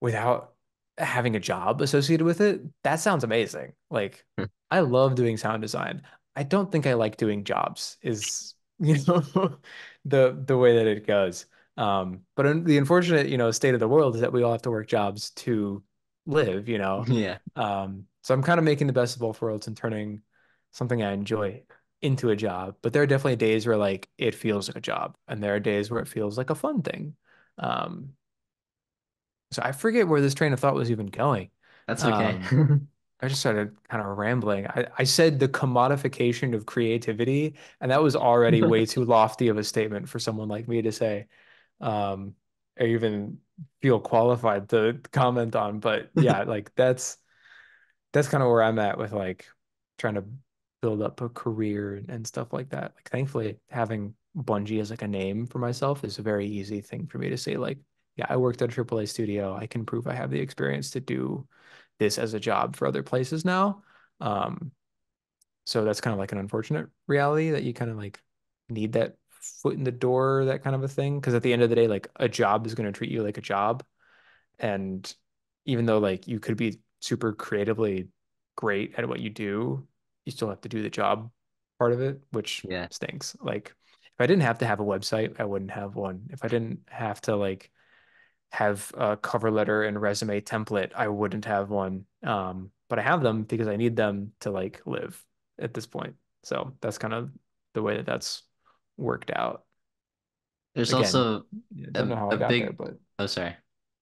without having a job associated with it, that sounds amazing. Like, I love doing sound design. I don't think I like doing jobs is, you know, the way that it goes. But the unfortunate, you know, state of the world is that we all have to work jobs to live, you know? Yeah. So I'm kind of making the best of both worlds and turning something I enjoy into a job. But there are definitely days where like it feels like a job, and there are days where it feels like a fun thing. So I forget where this train of thought was even going. That's okay. I just started kind of rambling. I said the commodification of creativity, and that was already way too lofty of a statement for someone like me to say, or even feel qualified to comment on. But yeah, like that's kind of where I'm at with like trying to build up a career and stuff like that. Like, thankfully, having Bungie as like a name for myself is a very easy thing for me to say. Like, yeah, I worked at a AAA studio. I can prove I have the experience to do this as a job for other places now. So that's kind of like an unfortunate reality that you kind of like need that foot in the door, that kind of a thing. Because at the end of the day, like, a job is going to treat you like a job. And even though like you could be super creatively great at what you do, you still have to do the job part of it, which stinks. Like, if I didn't have to have a website, I wouldn't have one. If I didn't have to like have a cover letter and resume template, I wouldn't have one. But I have them because I need them to like live at this point. So that's kind of the way that that's worked out. There's also a big... Oh, sorry.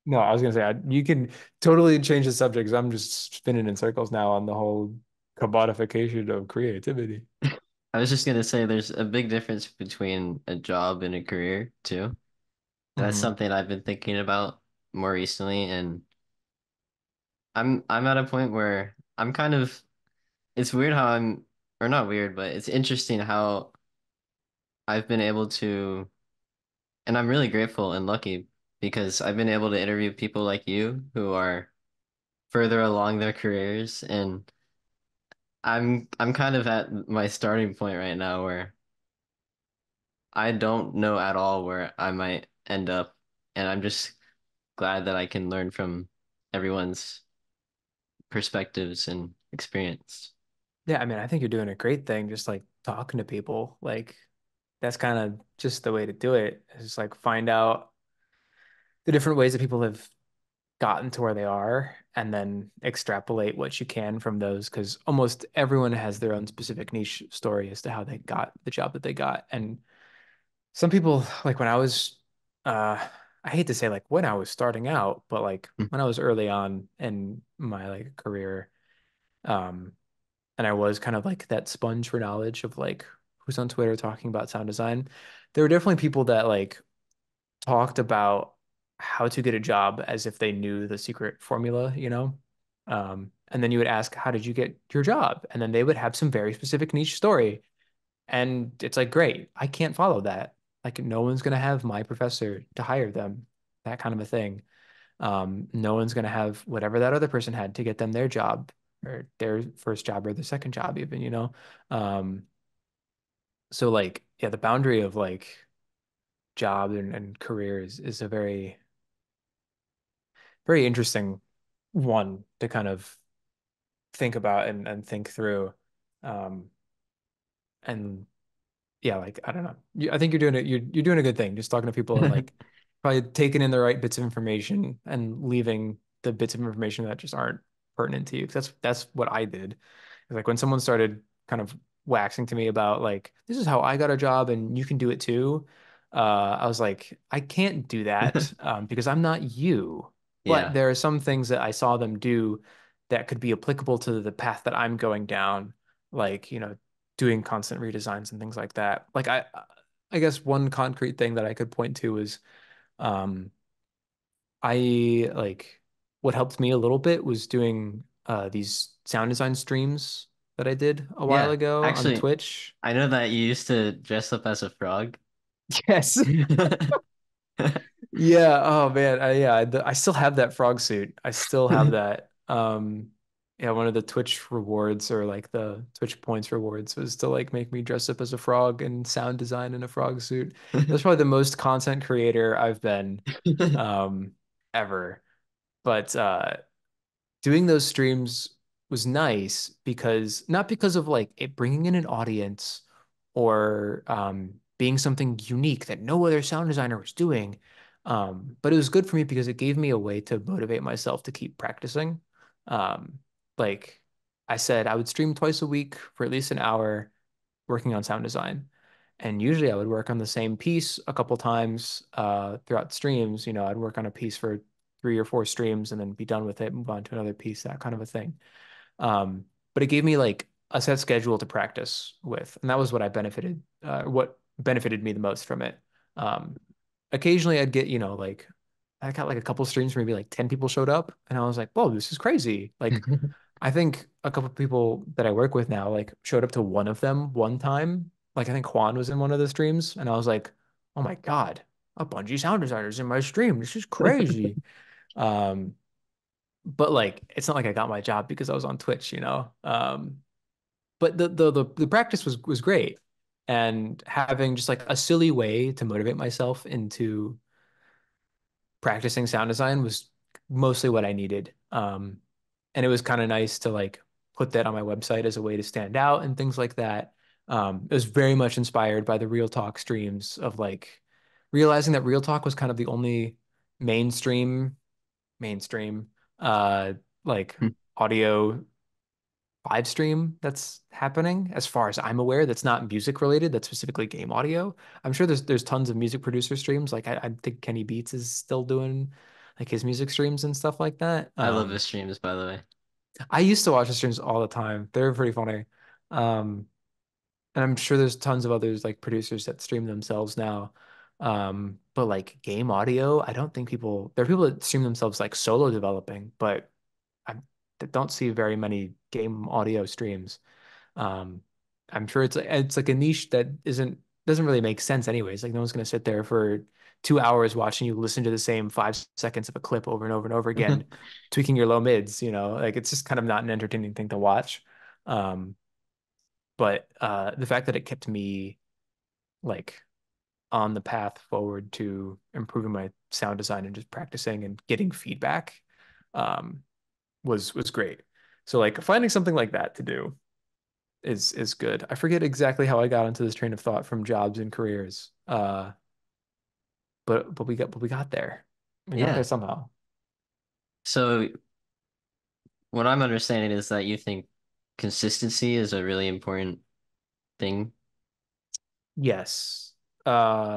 No, I was going to say, you can totally change the subject because I'm just spinning in circles now on the whole commodification of creativity. I was just going to say there's a big difference between a job and a career, too. That's something I've been thinking about more recently, and I'm at a point where I'm kind of... It's weird how I'm... Or not weird, but it's interesting how I've been able to... And I'm really grateful and lucky because I've been able to interview people like you who are further along their careers, and I'm kind of at my starting point right now where I don't know at all where I might end up, and I'm just glad that I can learn from everyone's perspectives and experience. Yeah, I mean, I think you're doing a great thing just like talking to people. Like, that's kind of just the way to do it. It's just like find out the different ways that people have gotten to where they are, and then extrapolate what you can from those, because almost everyone has their own specific niche story as to how they got the job that they got. And some people, like when I was I hate to say like when I was starting out, but like when I was early on in my like career, and I was kind of like that sponge for knowledge of like who's on Twitter talking about sound design, there were definitely people that like talked about how to get a job as if they knew the secret formula, you know? And then you would ask, how did you get your job? And then they would have some very specific niche story. And it's like, great, I can't follow that. Like, no one's going to have my professor to hire them, that kind of a thing. No one's going to have whatever that other person had to get them their job, or their first job or their second job even, you know? So like, yeah, the boundary of like job and career is a very, very interesting one to kind of think about and think through. And yeah, like, I don't know. I think you're doing it. You're doing a good thing. Just talking to people and like probably taking in the right bits of information and leaving the bits of information that just aren't pertinent to you. That's what I did. It's like when someone started kind of waxing to me about like, this is how I got a job and you can do it too. I was like, I can't do that because I'm not you. Yeah. But there are some things that I saw them do that could be applicable to the path that I'm going down. Like, you know, doing constant redesigns and things like that. Like, I guess one concrete thing that I could point to is I like what helped me a little bit was doing these sound design streams that I did a while ago on Twitch. I know that you used to dress up as a frog. Yes. Yeah. Oh man. I still have that frog suit. I still have that. Yeah, one of the Twitch rewards or like the Twitch points rewards was to like make me dress up as a frog and sound design in a frog suit. That's probably the most content creator I've been ever. But doing those streams was nice because not because of like it bringing in an audience or being something unique that no other sound designer was doing. But it was good for me because it gave me a way to motivate myself to keep practicing. Like I said, I would stream twice a week for at least an hour working on sound design. And usually I would work on the same piece a couple times throughout streams. You know, I'd work on a piece for 3 or 4 streams and then be done with it, move on to another piece, that kind of a thing. But it gave me like a set schedule to practice with. And that was what I benefited, what benefited me the most from it. Occasionally I'd get, you know, like I got like a couple streams, maybe like 10 people showed up and I was like, whoa, this is crazy. Like, I think a couple of people that I work with now, like showed up to one of them one time. Like I think Juan was in one of the streams and I was like, oh my God, a Bungie sound designer's in my stream. This is crazy. But like, it's not like I got my job because I was on Twitch, you know? But the practice was great. And having just like a silly way to motivate myself into practicing sound design was mostly what I needed. And it was kind of nice to like put that on my website as a way to stand out and things like that. It was very much inspired by the Real Talk streams of like realizing that Real Talk was kind of the only mainstream like audio live stream that's happening, as far as I'm aware, that's not music related, that's specifically game audio. I'm sure there's tons of music producer streams. Like I think Kenny Beats is still doing like his music streams and stuff like that. I love his streams, by the way. I used to watch his streams all the time. They're pretty funny. And I'm sure there's tons of others like producers that stream themselves now. But like game audio, I don't think there are people that stream themselves like solo developing, but I don't see very many game audio streams. I'm sure it's like a niche that doesn't really make sense anyways. Like no one's going to sit there for 2 hours watching you listen to the same 5 seconds of a clip over and over and over again, tweaking your low mids, you know, like it's just kind of not an entertaining thing to watch. But the fact that it kept me like on the path forward to improving my sound design and just practicing and getting feedback was great. So like finding something like that to do is good. I forget exactly how I got into this train of thought from jobs and careers. But we got there. We got there somehow. So what I'm understanding is that you think consistency is a really important thing. Yes. Yeah,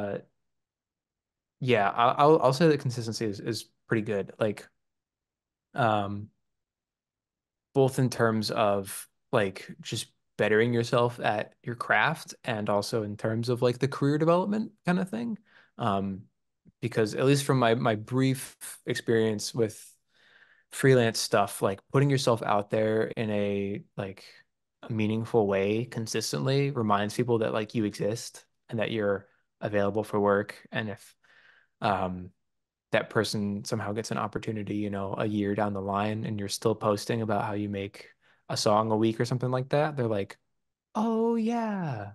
I'll say that consistency is pretty good. Like both in terms of like just bettering yourself at your craft and also in terms of like the career development kind of thing. Because at least from my brief experience with freelance stuff, like putting yourself out there in a meaningful way consistently reminds people that like you exist and that you're available for work. And if that person somehow gets an opportunity, you know, a year down the line and you're still posting about how you make a song a week or something like that, they're like, oh yeah,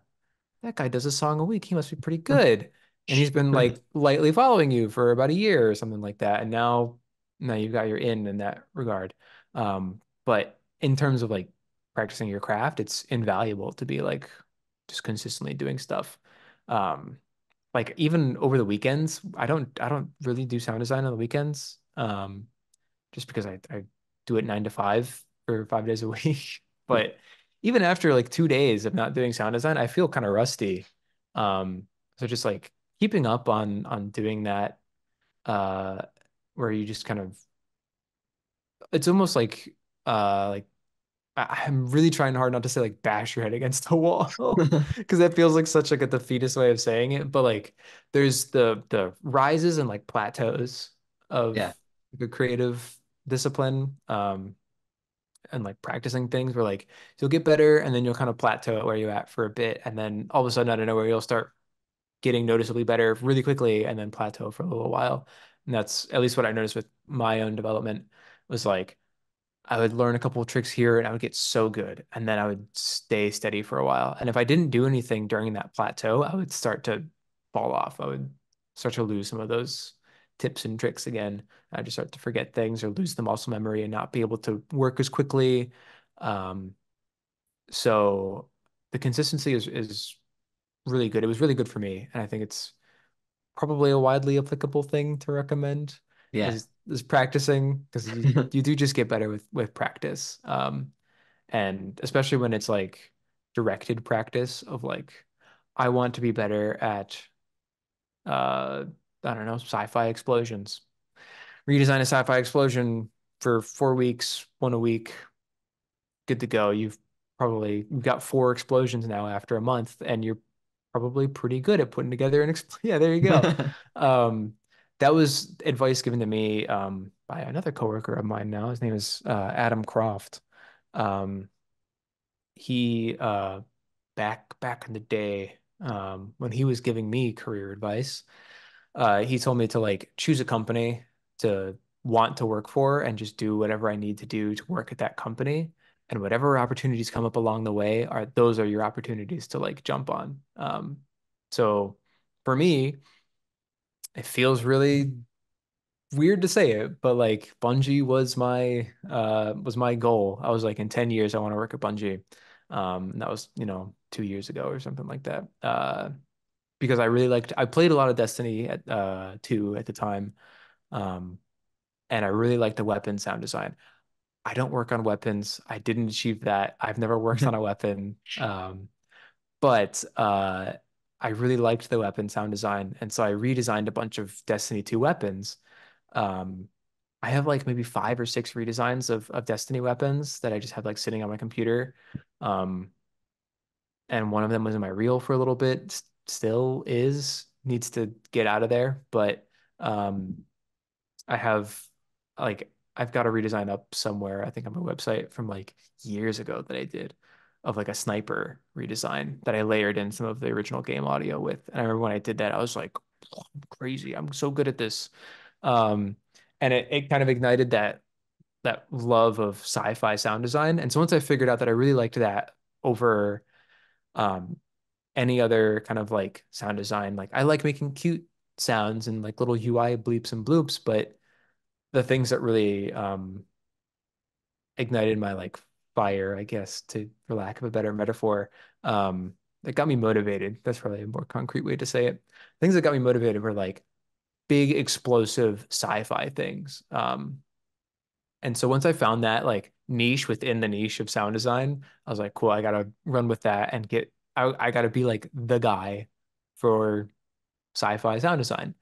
that guy does a song a week. He must be pretty good. And he's been like lightly following you for about a year or something like that. And now you've got your in that regard. But in terms of like practicing your craft, it's invaluable to be like just consistently doing stuff. Like even over the weekends, I don't really do sound design on the weekends. Just because I do it 9 to 5 for 5 days a week. But even after like 2 days of not doing sound design, I feel kind of rusty. So just like keeping up on doing that, where you just kind of, it's almost like I'm really trying hard not to say like bash your head against the wall, because that feels like such like a defeatist way of saying it. But like there's the rises and like plateaus of the creative discipline, and like practicing things where like you'll get better and then you'll kind of plateau at where you're at for a bit, and then all of a sudden out of nowhere you'll start getting noticeably better really quickly and then plateau for a little while. And that's at least what I noticed with my own development, was like I would learn a couple of tricks here and I would get so good, and then I would stay steady for a while. And if I didn't do anything during that plateau, I would start to fall off. I would start to lose some of those tips and tricks again. I just start to forget things or lose the muscle memory and not be able to work as quickly. So the consistency is really good. It was really good for me. And I think it's probably a widely applicable thing to recommend. Yeah. Is practicing, because you do just get better with practice. And especially when it's like directed practice of like, I want to be better at, I don't know, sci-fi explosions. Redesign a sci-fi explosion for 4 weeks, one a week, good to go. You've got 4 explosions now after a month, and you're probably pretty good at putting together an yeah, there you go. That was advice given to me by another coworker of mine now. His name is Adam Croft. He back in the day when he was giving me career advice, he told me to like choose a company to want to work for and just do whatever I need to do to work at that company. And whatever opportunities come up along the way those are your opportunities to like jump on. So for me, it feels really weird to say it, but like Bungie was my goal. I was like, in 10 years, I want to work at Bungie. And that was, 2 years ago or something like that. Because I played a lot of Destiny 2 at the time. And I really liked the weapon sound design. I don't work on weapons. I didn't achieve that. I've never worked on a weapon. But I really liked the weapon sound design. And so I redesigned a bunch of Destiny 2 weapons. I have like maybe 5 or 6 redesigns of Destiny weapons that I just have like sitting on my computer. And one of them was in my reel for a little bit, still is, needs to get out of there. But I've got a redesign up somewhere, I think on my website, from like years ago that I did, of like a sniper redesign that I layered in some of the original game audio with. And I remember when I did that, I was like, oh, I'm crazy. I'm so good at this. And it kind of ignited that love of sci-fi sound design. And so once I figured out that I really liked that over any other kind of like sound design, like I like making cute sounds and like little UI bleeps and bloops, but the things that really ignited my like fire, I guess, for lack of a better metaphor, that got me motivated. That's probably a more concrete way to say it. Things that got me motivated were like big explosive sci-fi things. And so once I found that like niche within the niche of sound design, I was like, cool, I gotta run with that and I gotta be like the guy for sci-fi sound design.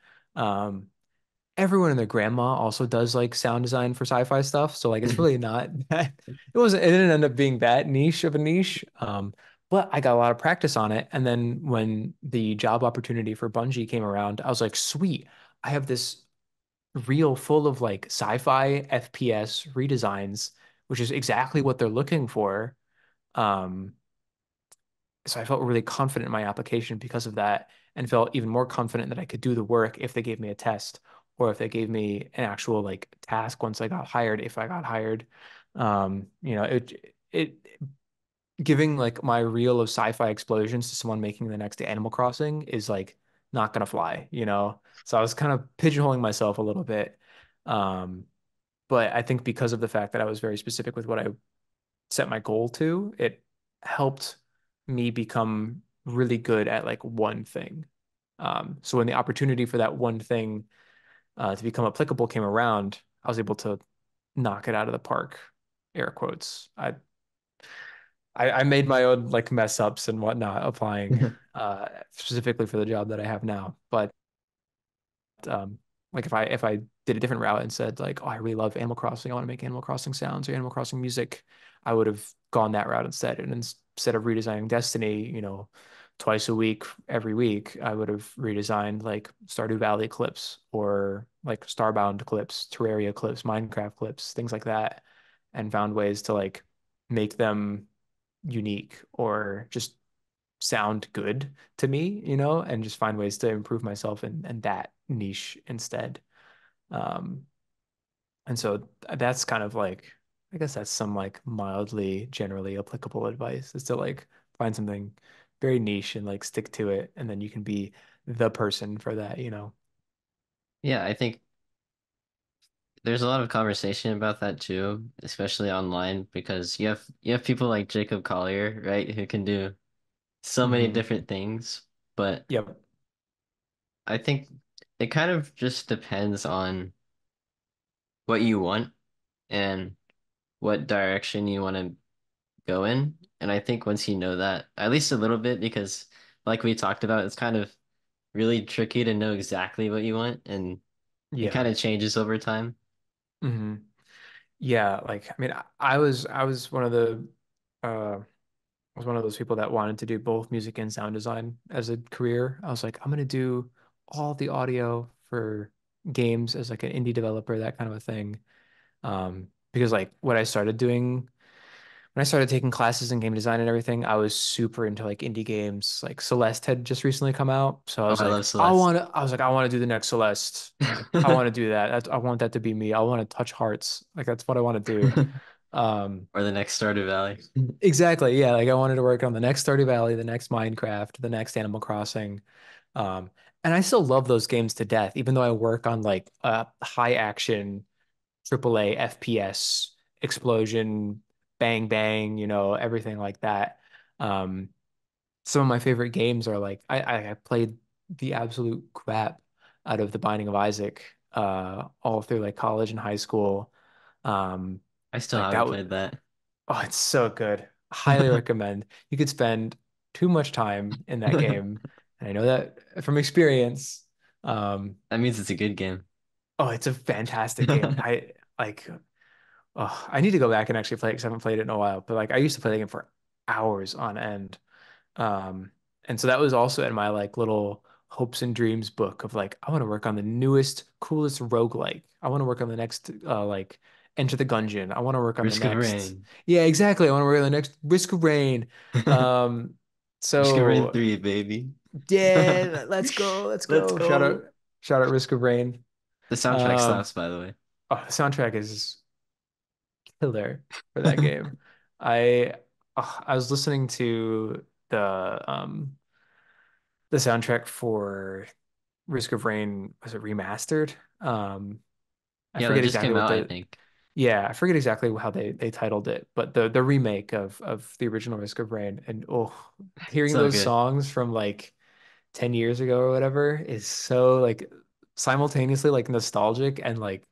Everyone and their grandma also does like sound design for sci-fi stuff. So like, it's really not that, it didn't end up being that niche of a niche. But I got a lot of practice on it. And then when the job opportunity for Bungie came around, I was like, sweet, I have this reel full of like sci-fi FPS redesigns, which is exactly what they're looking for. So I felt really confident in my application because of that, and felt even more confident that I could do the work if they gave me a test, or if they gave me an actual like task once I got hired, if I got hired. Giving like my reel of sci-fi explosions to someone making the next Animal Crossing is like not gonna fly, So I was kind of pigeonholing myself a little bit. But I think because of the fact that I was very specific with what I set my goal to, it helped me become really good at like one thing. So when the opportunity for that one thing to become applicable came around, I was able to knock it out of the park, air quotes. I made my own like mess ups and whatnot applying specifically for the job that I have now. But like if I did a different route and said like, oh, I really love Animal Crossing, I want to make Animal Crossing sounds or Animal Crossing music, I would have gone that route instead. And instead of redesigning Destiny, twice a week, every week, I would have redesigned like Stardew Valley clips or like Starbound clips, Terraria clips, Minecraft clips, things like that, and found ways to like make them unique or just sound good to me, and just find ways to improve myself in that niche instead. And so that's kind of like, I guess that's some like mildly generally applicable advice, is to like find something very niche and like stick to it, and then you can be the person for that. Yeah, I think There's a lot of conversation about that too, especially online, because you have people like Jacob Collier, right, who can do so many different things. But yep, I think it kind of just depends on what you want and what direction you want to go in. And I think once you know that, at least a little bit, because like we talked about, it's kind of really tricky to know exactly what you want, and it kind of changes over time. Yeah, like I mean, I was one of the I was one of those people that wanted to do both music and sound design as a career. I was like, I'm gonna do all the audio for games as like an indie developer, that kind of a thing. Because like what I started doing when I started taking classes in game design and everything, I was super into like indie games. Like Celeste had just recently come out, so I was I want to do the next Celeste. I want to do that. I want that to be me. I want to touch hearts. Like that's what I want to do. Or the next Stardew Valley. Exactly. Yeah, like I wanted to work on the next Stardew Valley, the next Minecraft, the next Animal Crossing. And I still love those games to death, even though I work on like high action AAA FPS explosion, bang bang, you know, everything like that. Some of my favorite games are like I played the absolute crap out of The Binding of Isaac all through like college and high school. I still like haven't played that. Oh, it's so good. Highly recommend. You could spend too much time in that game. And I know that from experience. That means it's a good game. Oh, it's a fantastic game. I need to go back and actually play it because I haven't played it in a while. But like I used to play the game for hours on end. And so that was also in my like little hopes and dreams book of like, I want to work on the newest, coolest roguelike. I want to work on the next like Enter the Gungeon. I want to work on Risk the next. Of Rain. Yeah, exactly. I want to work on the next Risk of Rain. So Risk of Rain 3, baby. Yeah, let's go. Shout out Risk of Rain. The soundtrack slaps, by the way. Oh, the soundtrack is killer for that game. I was listening to the soundtrack for Risk of Rain. Was it remastered? I forget exactly how they titled it, but the remake of the original Risk of Rain, and hearing so those good songs from like 10 years ago or whatever is so like simultaneously like nostalgic and like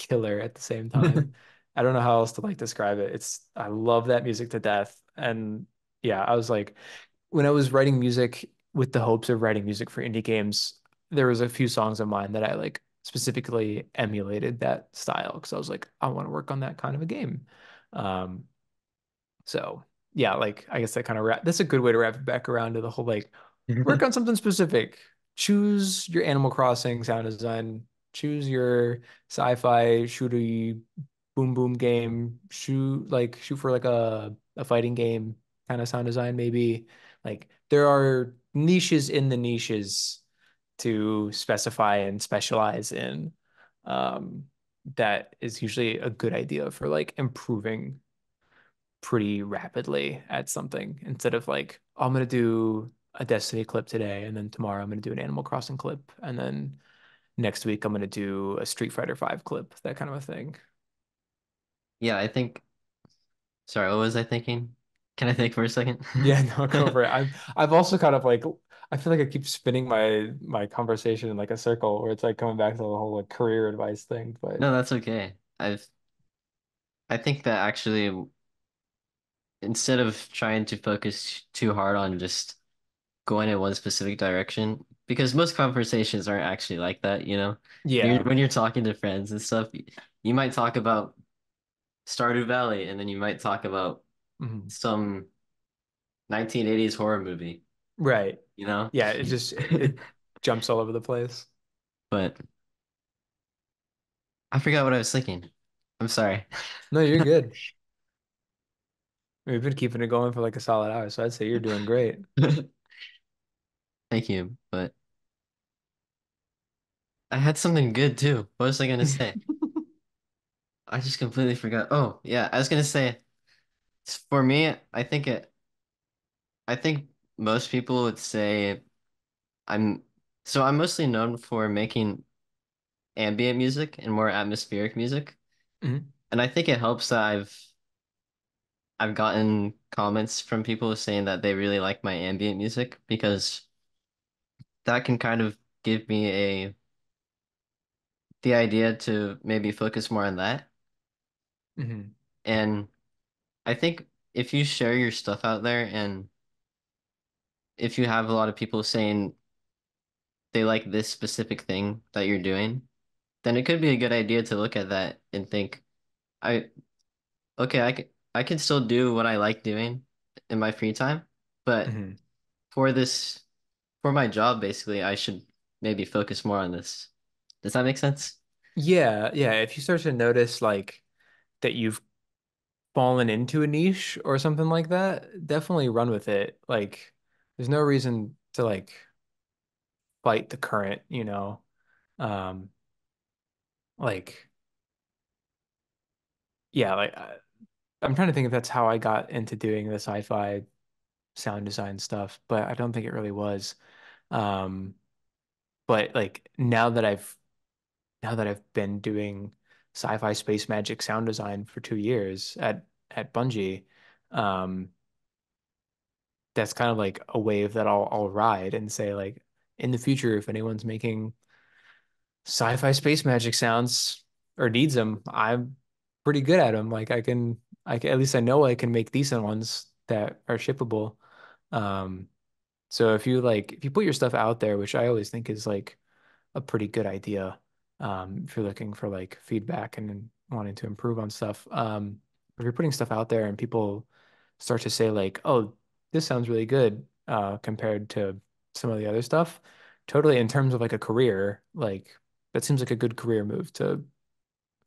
killer at the same time. I don't know how else to like describe it. I love that music to death. And yeah, I was like, when I was writing music with the hopes of writing music for indie games, there was a few songs of mine that I like specifically emulated that style, because I was like, I want to work on that kind of a game. So yeah, like I guess that kind of that's a good way to wrap it back around to the whole like work on something specific. Choose your Animal Crossing sound design, choose your sci-fi shooter boom boom game, shoot for like a fighting game kind of sound design. Maybe like there are niches in the niches to specify and specialize in. That is usually a good idea for like improving pretty rapidly at something, instead of like, oh, I'm gonna do a Destiny clip today, and then tomorrow I'm gonna do an Animal Crossing clip, and then next week I'm gonna do a Street Fighter V clip, that kind of a thing. Yeah, I think. Sorry, what was I thinking? Can I think for a second? Yeah, no, go for it. I've also kind of like, I feel like I keep spinning my conversation in like a circle, where it's like coming back to the whole like career advice thing. But no, that's okay. I think that actually, instead of trying to focus too hard on just going in one specific direction, because most conversations aren't actually like that, you know. Yeah. When you're talking to friends and stuff, you might talk about Stardew Valley, and then you might talk about some 1980s horror movie, right? You know, yeah, it just it jumps all over the place. But I forgot what I was thinking. I'm sorry. No, you're good. We've been keeping it going for like a solid hour, so I'd say you're doing great. Thank you, but I had something good too. What was I gonna say? I just completely forgot. Oh, yeah, I was going to say, for me, I think most people would say I'm mostly known for making ambient music and more atmospheric music. Mm-hmm. And I think it helps that I've gotten comments from people saying that they really like my ambient music, because that can kind of give me the idea to maybe focus more on that. Mm-hmm. And I think if you share your stuff out there, and if you have a lot of people saying they like this specific thing that you're doing, then it could be a good idea to look at that and think, I can still do what I like doing in my free time, but mm-hmm. For my job, basically, I should maybe focus more on this. Does that make sense? Yeah. If you start to notice like that you've fallen into a niche or something like that, definitely run with it. Like, there's no reason to like fight the current, you know. I'm trying to think if that's how I got into doing the sci-fi sound design stuff, but I don't think it really was. But like now that I've been doing sci-fi space magic sound design for 2 years at Bungie, that's kind of like a wave that I'll ride and say, like, in the future, if anyone's making sci-fi space magic sounds or needs them, I'm pretty good at them. Like I can, at least I know I can make decent ones that are shippable. So if you put your stuff out there, which I always think is like a pretty good idea, if you're looking for like feedback and wanting to improve on stuff, if you're putting stuff out there and people start to say like, oh, this sounds really good compared to some of the other stuff, totally, in terms of like a career, like that seems like a good career move to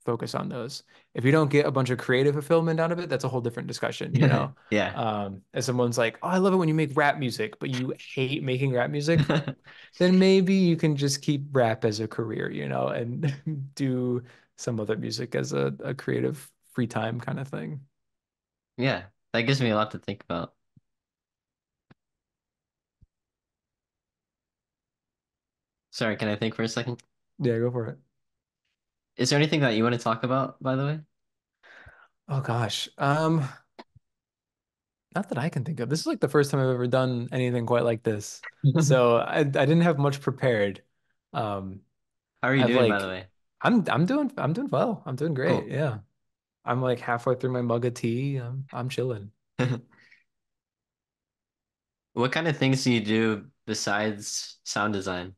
focus on those. If you don't get a bunch of creative fulfillment out of it, that's a whole different discussion, you know? Yeah. If someone's like, oh, I love it when you make rap music, but you hate making rap music, then maybe you can just keep rap as a career, you know, and do some other music as a creative free time kind of thing. Yeah, that gives me a lot to think about. Sorry, can I think for a second? Yeah, go for it. Is there anything that you want to talk about, by the way? Oh, gosh. Not that I can think of. This is like the first time I've ever done anything quite like this. So I didn't have much prepared. How are you doing, by the way? I'm doing well. I'm doing great. Cool. Yeah. I'm like halfway through my mug of tea. I'm chilling. What kind of things do you do besides sound design?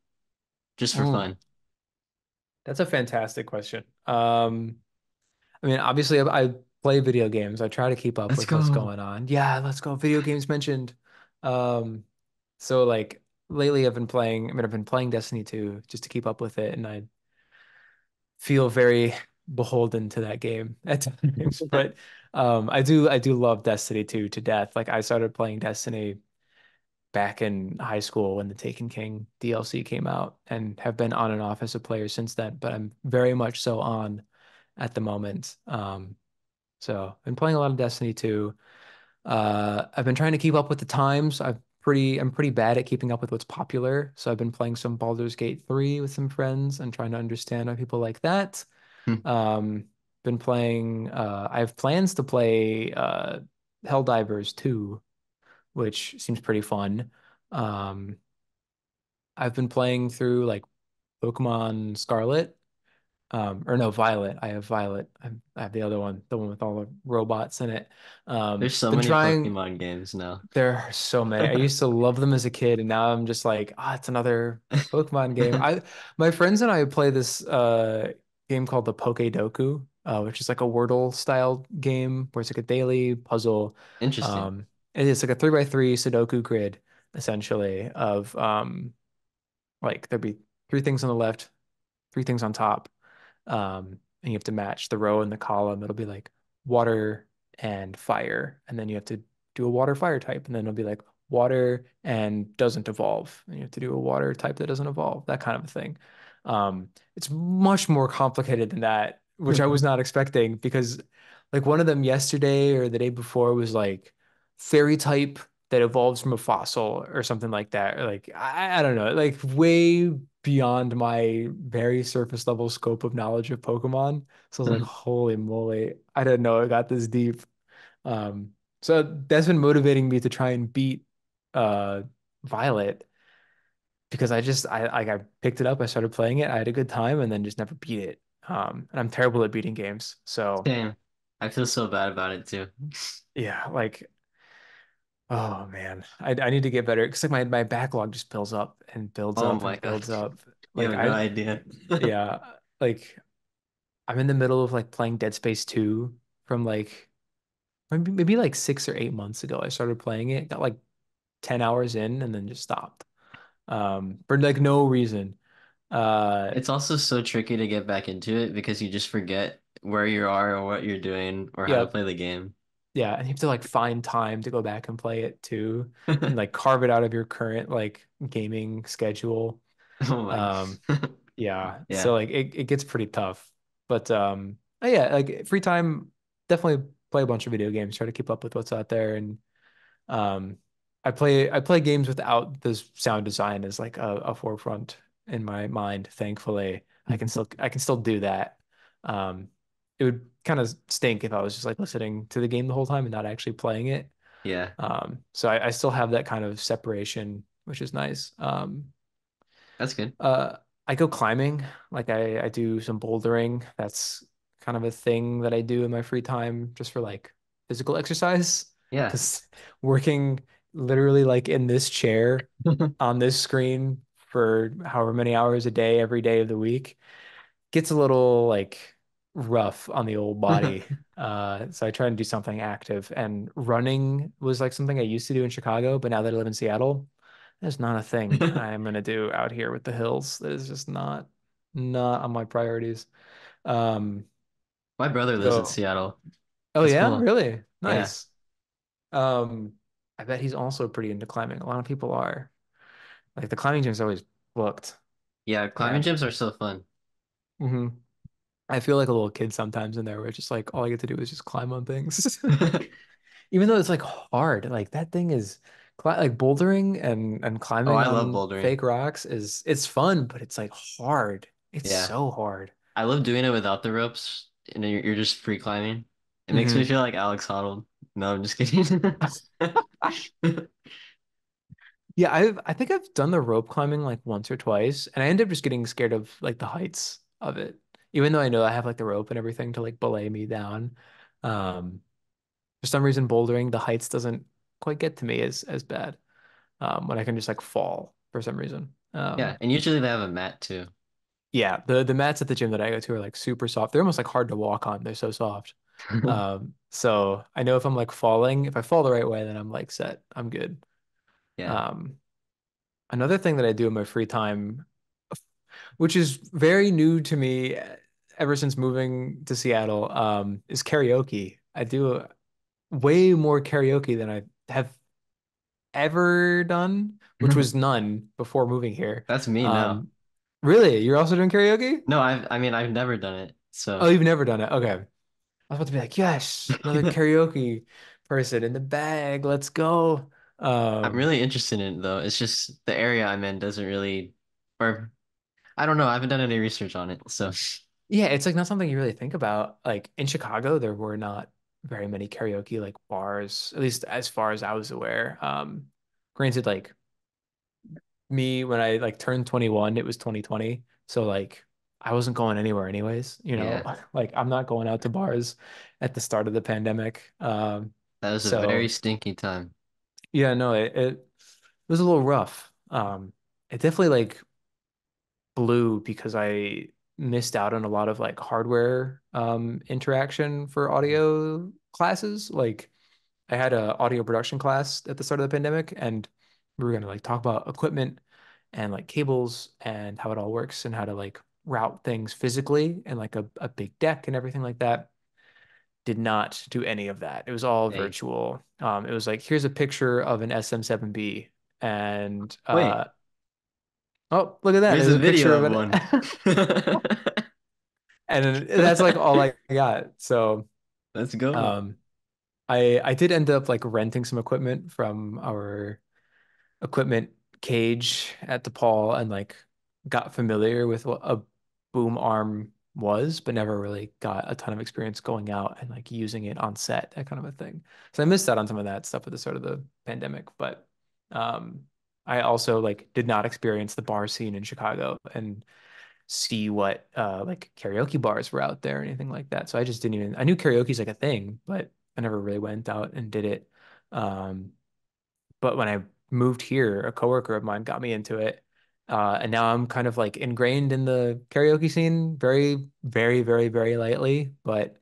Just for fun. That's a fantastic question. I mean, obviously, I play video games. I try to keep up with what's going on. Yeah, let's go. Video games mentioned. So like lately, I've been playing Destiny 2 just to keep up with it, and I feel very beholden to that game at times. But I do love Destiny 2 to death. Like I started playing Destiny back in high school when the Taken King DLC came out, and have been on and off as a player since then, but I'm very much so on at the moment. So I've been playing a lot of Destiny 2. I've been trying to keep up with the times. I'm pretty bad at keeping up with what's popular. So I've been playing some Baldur's Gate 3 with some friends and trying to understand how people like that. Been playing, I have plans to play Helldivers 2, which seems pretty fun. I've been playing through like Pokemon Scarlet, or no, Violet. I have Violet. I have the other one, the one with all the robots in it. There's so many Pokemon games now. There are so many. I used to love them as a kid, and now I'm just like, it's another Pokemon game. My friends and I play this game called the Pokedoku, which is like a Wordle style game where it's like a daily puzzle. Interesting. It's like a 3x3 Sudoku grid, essentially, of like there'd be three things on the left, three things on top, and you have to match the row and the column. It'll be like water and fire, and then you have to do a water fire type, and then it'll be like water and doesn't evolve, and you have to do a water type that doesn't evolve, that kind of a thing. It's much more complicated than that, which I was not expecting, because like one of them yesterday or the day before was like fairy type that evolves from a fossil or something like that, or like I don't know, like way beyond my very surface level scope of knowledge of Pokemon. So I was like, holy moly, I didn't know it got this deep. So that's been motivating me to try and beat Violet, because I picked it up, I started playing it, I had a good time, and then just never beat it. And I'm terrible at beating games. So damn, I feel so bad about it too. Yeah, like, oh man, I need to get better, because like my backlog just builds up and builds up and builds up. Like, you have no idea. Yeah, like I'm in the middle of like playing Dead Space 2 from like maybe like 6 or 8 months ago. I started playing it, got like 10 hours in, and then just stopped for like no reason. It's also so tricky to get back into it because you just forget where you are or what you're doing or how to play the game. Yeah, and you have to like find time to go back and play it too, and like carve it out of your current like gaming schedule. Yeah. So like it gets pretty tough. But yeah, like free time, definitely play a bunch of video games, try to keep up with what's out there. And I play games without the sound design as like a forefront in my mind. Thankfully, I can still do that. It would kind of stink if I was just like listening to the game the whole time and not actually playing it. Yeah. So I still have that kind of separation, which is nice. That's good. I go climbing. Like I do some bouldering. That's kind of a thing that I do in my free time just for like physical exercise. Yeah. Because working literally like in this chair on this screen for however many hours a day, every day of the week, gets a little like rough on the old body. So I try and do something active, and running was like something I used to do in Chicago, but now that I live in Seattle, that's not a thing I'm going to do out here with the hills. That is just not on my priorities. My brother lives in Seattle. Oh, that's cool. Really? Nice. Yeah. I bet he's also pretty into climbing. A lot of people are. Like the climbing gyms always booked. Yeah, climbing gyms are so fun. Mm-hmm. I feel like a little kid sometimes in there, where it's just like all I get to do is just climb on things. Even though it's like hard, like that thing is like bouldering and climbing on bouldering. Fake rocks is, it's fun, but it's like hard. It's so hard. I love doing it without the ropes, and you're just free climbing. It makes me feel like Alex Honnold. No, I'm just kidding. Yeah, I think I've done the rope climbing like once or twice, and I end up just getting scared of like the heights of it. Even though I know I have like the rope and everything to like belay me down. For some reason, bouldering, the heights doesn't quite get to me as bad. When I can just like fall for some reason. Yeah, and usually they have a mat too. Yeah, the mats at the gym that I go to are like super soft. They're almost like hard to walk on. They're so soft. So I know if I'm like falling, if I fall the right way, then I'm like set. I'm good. Yeah. Another thing that I do in my free time, which is very new to me ever since moving to Seattle, is karaoke. I do way more karaoke than I have ever done, which was none before moving here. That's me now. Really? You're also doing karaoke? No, I've never done it. So. Oh, you've never done it. Okay. I was about to be like, yes, another karaoke person in the bag. Let's go. I'm really interested in it though. It's just the area I'm in doesn't really, or I don't know. I haven't done any research on it. So yeah, it's like not something you really think about. Like in Chicago, there were not very many karaoke like bars, at least as far as I was aware. Granted, like me, when I like turned 21, it was 2020. So like I wasn't going anywhere anyways, you know, like I'm not going out to bars at the start of the pandemic. That was a very stinky time. Yeah, no, it was a little rough. It definitely like blew because I missed out on a lot of like hardware interaction for audio classes. Like I had an audio production class at the start of the pandemic, and we were gonna like talk about equipment and like cables and how it all works and how to like route things physically and like a big deck and everything like that. Did not do any of that. It was all virtual. It was like, here's a picture of an SM7B, and oh, look at that! There's a video of one, and that's like all I got. So let's go. I did end up like renting some equipment from our equipment cage at DePaul, and like got familiar with what a boom arm was, but never really got a ton of experience going out and like using it on set, that kind of a thing. So I missed out on some of that stuff at the start of the pandemic, but I also like did not experience the bar scene in Chicago and see what like karaoke bars were out there or anything like that. So I just didn't even, I knew karaoke's like a thing, but I never really went out and did it. But when I moved here, a coworker of mine got me into it. And now I'm kind of like ingrained in the karaoke scene very, very, very, very lightly, but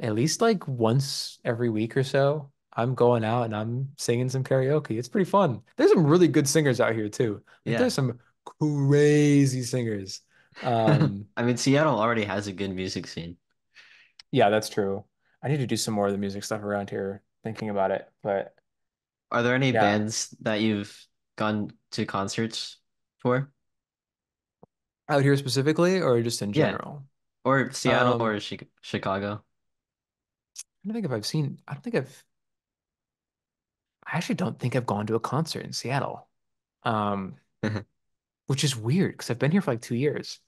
at least like once every week or so, I'm going out and I'm singing some karaoke. It's pretty fun. There's some really good singers out here too. Yeah. There's some crazy singers. I mean, Seattle already has a good music scene. Yeah, that's true. I need to do some more of the music stuff around here, thinking about it. But are there any bands that you've gone to concerts for? Out here specifically, or just in general? Or Seattle or Chicago? I actually don't think I've gone to a concert in Seattle. Which is weird because I've been here for like 2 years.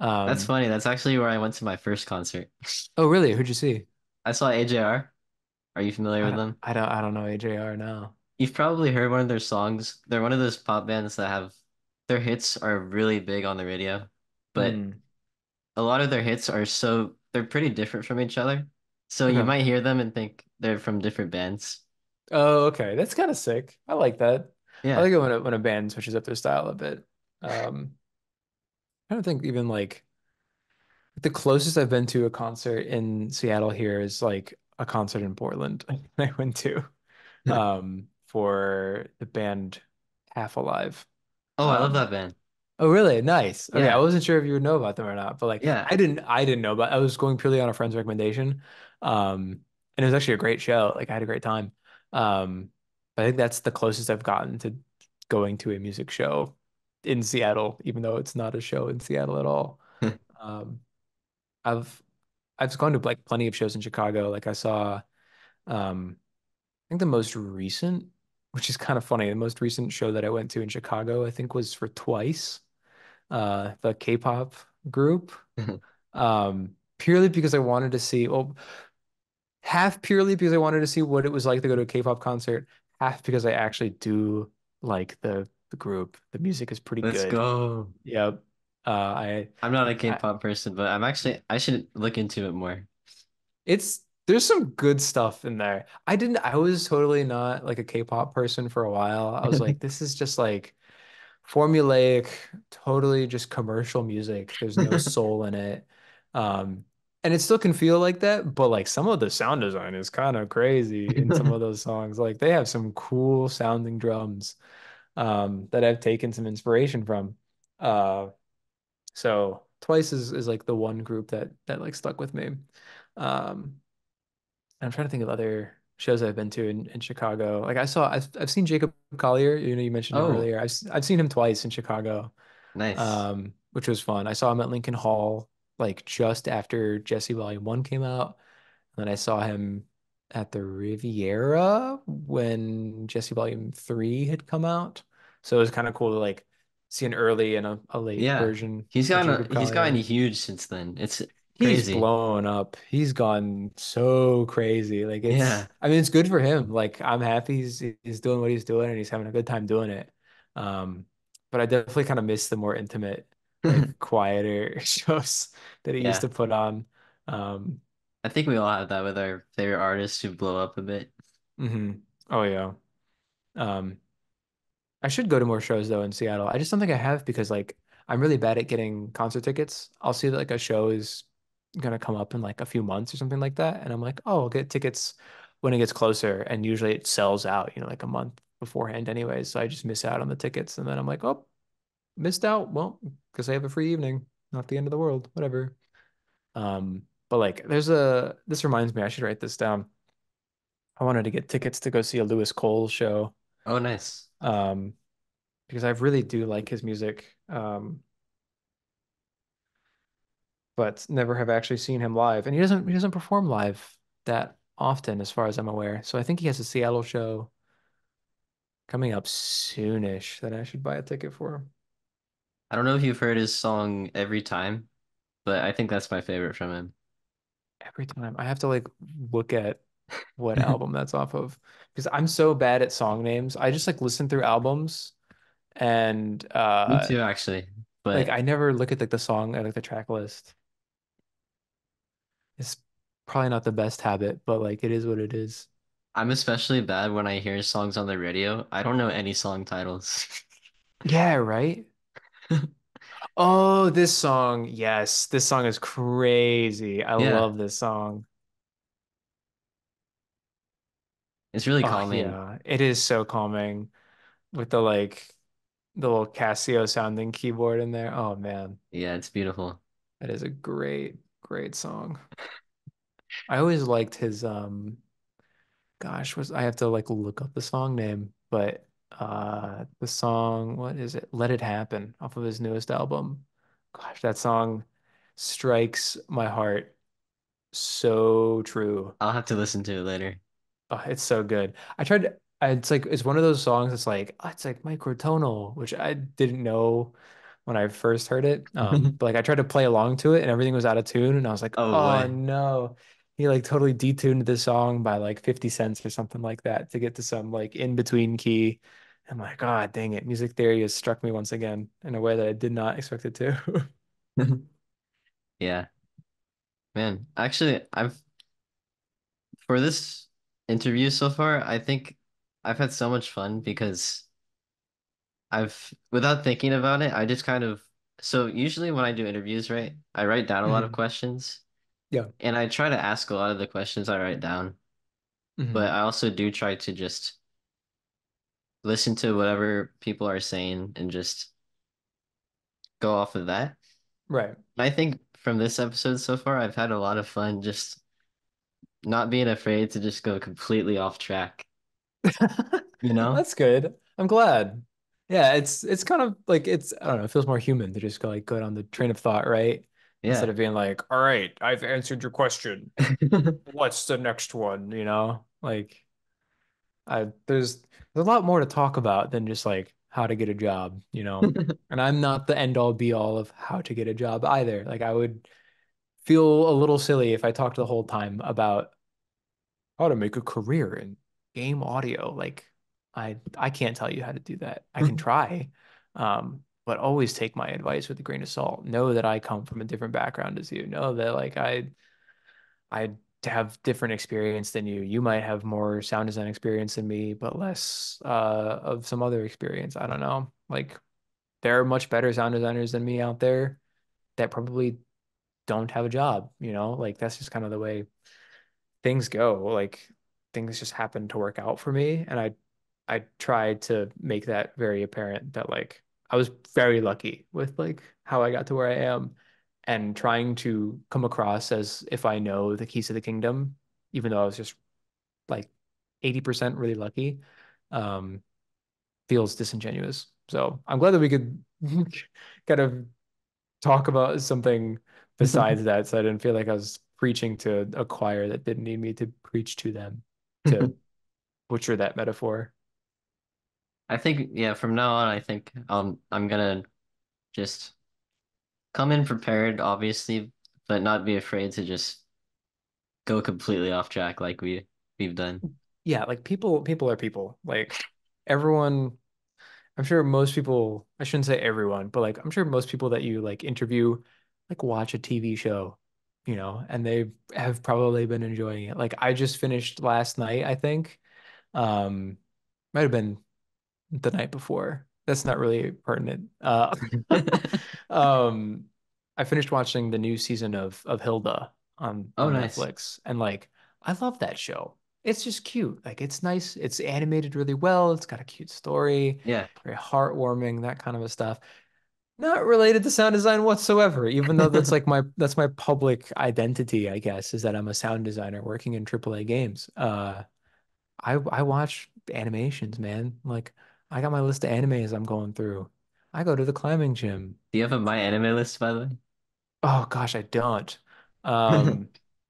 That's funny. That's actually where I went to my first concert. Oh, really? Who'd you see? I saw AJR. Are you familiar with them? I don't know AJR now. You've probably heard one of their songs. They're one of those pop bands that have their hits are really big on the radio, but a lot of their hits are they're pretty different from each other. So you might hear them and think they're from different bands. Oh, okay. That's kind of sick. I like that. Yeah. I like it when a band switches up their style a bit. I don't think even like the closest I've been to a concert in Seattle here is like a concert in Portland I went to for the band Half Alive. Oh, I love that band. Oh, really? Nice. Okay, yeah. I wasn't sure if you would know about them or not, but like I didn't know, but I was going purely on a friend's recommendation. And it was actually a great show. Like I had a great time. I think that's the closest I've gotten to going to a music show in Seattle, even though it's not a show in Seattle at all. I've gone to like plenty of shows in Chicago. Like I saw, I think the most recent, which is kind of funny, the most recent show that I went to in Chicago, I think was for Twice, the K-pop group, purely because I wanted to see, half purely because I wanted to see what it was like to go to a K-pop concert, half because I actually do like the group. The music is pretty good. Let's go. Yep. I'm not a K-pop person, but I should look into it more. There's some good stuff in there. I was totally not like a K-pop person for a while. I was like, this is just like formulaic, totally just commercial music. There's no soul in it. And it still can feel like that, but like some of the sound design is kind of crazy in some of those songs. Like they have some cool sounding drums that I've taken some inspiration from. So Twice is like the one group that like stuck with me. I'm trying to think of other shows I've been to in Chicago. Like I've seen Jacob Collier, you mentioned him earlier. I've seen him twice in Chicago. Nice. Which was fun. I saw him at Lincoln Hall like just after Jesse Volume 1 came out. And then I saw him at the Riviera when Jesse Volume 3 had come out. So it was kind of cool to like see an early and a late version. He's gotten huge since then. It's crazy. He's blown up. He's gone so crazy. Like it's, I mean, it's good for him. Like I'm happy he's doing what he's doing and he's having a good time doing it. But I definitely kind of miss the more intimate, like quieter shows that he used to put on. I think we all have that with our favorite artists who blow up a bit. Oh yeah. I should go to more shows though in Seattle. I just don't think I have because like I'm really bad at getting concert tickets. I'll see that like a show is gonna come up in like a few months or something like that, and I'm like, oh, I'll get tickets when it gets closer, and usually it sells out, like a month beforehand anyways. So I just miss out on the tickets, and then I'm like, oh, missed out. Well, because I have a free evening, not the end of the world, whatever. But like this reminds me, I should write this down. I wanted to get tickets to go see a Lewis Cole show. Oh, nice. Because I really do like his music. But never have actually seen him live. And he doesn't perform live that often as far as I'm aware. So I think he has a Seattle show coming up soonish that I should buy a ticket for. I don't know if you've heard his song Every Time, but I think that's my favorite from him. Every Time. I have to like look at what album that's off of, because I'm so bad at song names. I just like listen through albums and me too, actually. But like I never look at like the song or like the track list. It's probably not the best habit, but like it is what it is. I'm especially bad when I hear songs on the radio. I don't know any song titles. Yeah, right? Oh, this song. Yes, this song is crazy. I love this song. It's really calming. Yeah, it is so calming with the like the little Casio sounding keyboard in there. Oh man. Yeah, it's beautiful. That is a great song. I always liked his gosh, I have to like look up the song name, but the song, what is it? Let It Happen off of his newest album. Gosh, that song strikes my heart so true. I'll have to listen to it later. Oh, it's so good. It's like it's one of those songs that's like it's like microtonal, which I didn't know when I first heard it. But like I tried to play along to it and everything was out of tune and I was like, oh no. He like totally detuned the song by like 50 cents or something like that to get to some like in-between key. I'm like, God, dang it. Music theory has struck me once again in a way that I did not expect it to. Yeah. Man, actually, for this interview so far, I think I've had so much fun because without thinking about it, I just kind of, so usually when I do interviews, right, I write down a lot of questions. Yeah. And I try to ask a lot of the questions I write down. But I also do try to just listen to whatever people are saying and just go off of that. Right. I think from this episode so far, I've had a lot of fun just not being afraid to just go completely off track. You know? That's good. I'm glad. Yeah, it's kind of like I don't know, it feels more human to just go down the train of thought, right? Yeah. Instead of being like, all right, I've answered your question. What's the next one? You know, like there's a lot more to talk about than just like how to get a job, you know, and I'm not the end all be all of how to get a job either. Like I would feel a little silly if I talked the whole time about how to make a career in game audio. Like I can't tell you how to do that. I can try. But always take my advice with a grain of salt. Know that I come from a different background as you. Know that like I have different experience than you. You might have more sound design experience than me, but less of some other experience. I don't know. Like there are much better sound designers than me out there that probably don't have a job, you know? Like that's just kind of the way things go. Like things just happen to work out for me. And I try to make that very apparent that like I was very lucky with like how I got to where I am, and trying to come across as if I know the keys to the kingdom, even though I was just like 80% really lucky, feels disingenuous. So I'm glad that we could kind of talk about something besides that. So I didn't feel like I was preaching to a choir that didn't need me to preach to them, to butcher that metaphor. I think, yeah, from now on, I think I'm going to just come in prepared, obviously, but not be afraid to just go completely off track like we've done. Yeah, like people are people. Like everyone, I'm sure most people, I shouldn't say everyone, but like I'm sure most people that you like interview, like watch a TV show, you know, and they have probably been enjoying it. Like I just finished last night, I think. Might have been the night before. That's not really pertinent. I finished watching the new season of Hilda on Netflix, and like I love that show. It's just cute. Like it's nice. It's animated really well. It's got a cute story. Yeah, very heartwarming. That kind of stuff. Not related to sound design whatsoever. Even though that's like my public identity, I guess, is that I'm a sound designer working in AAA games. I watch animations, man. Like. I got my list of animes I'm going through. I go to the climbing gym. Do you have a My Anime list, by the way? Oh gosh, I don't. I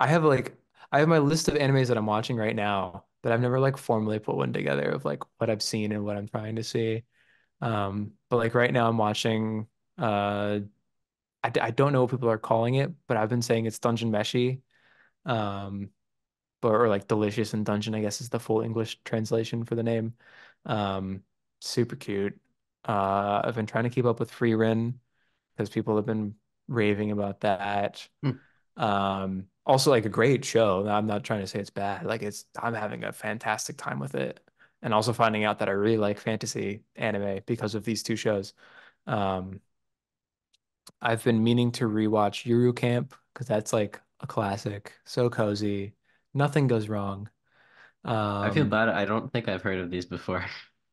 have my list of animes that I'm watching right now, but I've never like formally put one together of like what I've seen and what I'm trying to see. But like right now I'm watching I don't know what people are calling it, but I've been saying it's dungeon meshy, or like delicious in dungeon, I guess is the full English translation for the name. Super cute. I've been trying to keep up with Free Rin because people have been raving about that. Also like a great show. I'm not trying to say it's bad. Like I'm having a fantastic time with it. And also finding out that I really like fantasy anime because of these two shows. I've been meaning to rewatch Yuru Camp because that's like a classic. So cozy. Nothing goes wrong. I feel bad. I don't think I've heard of these before.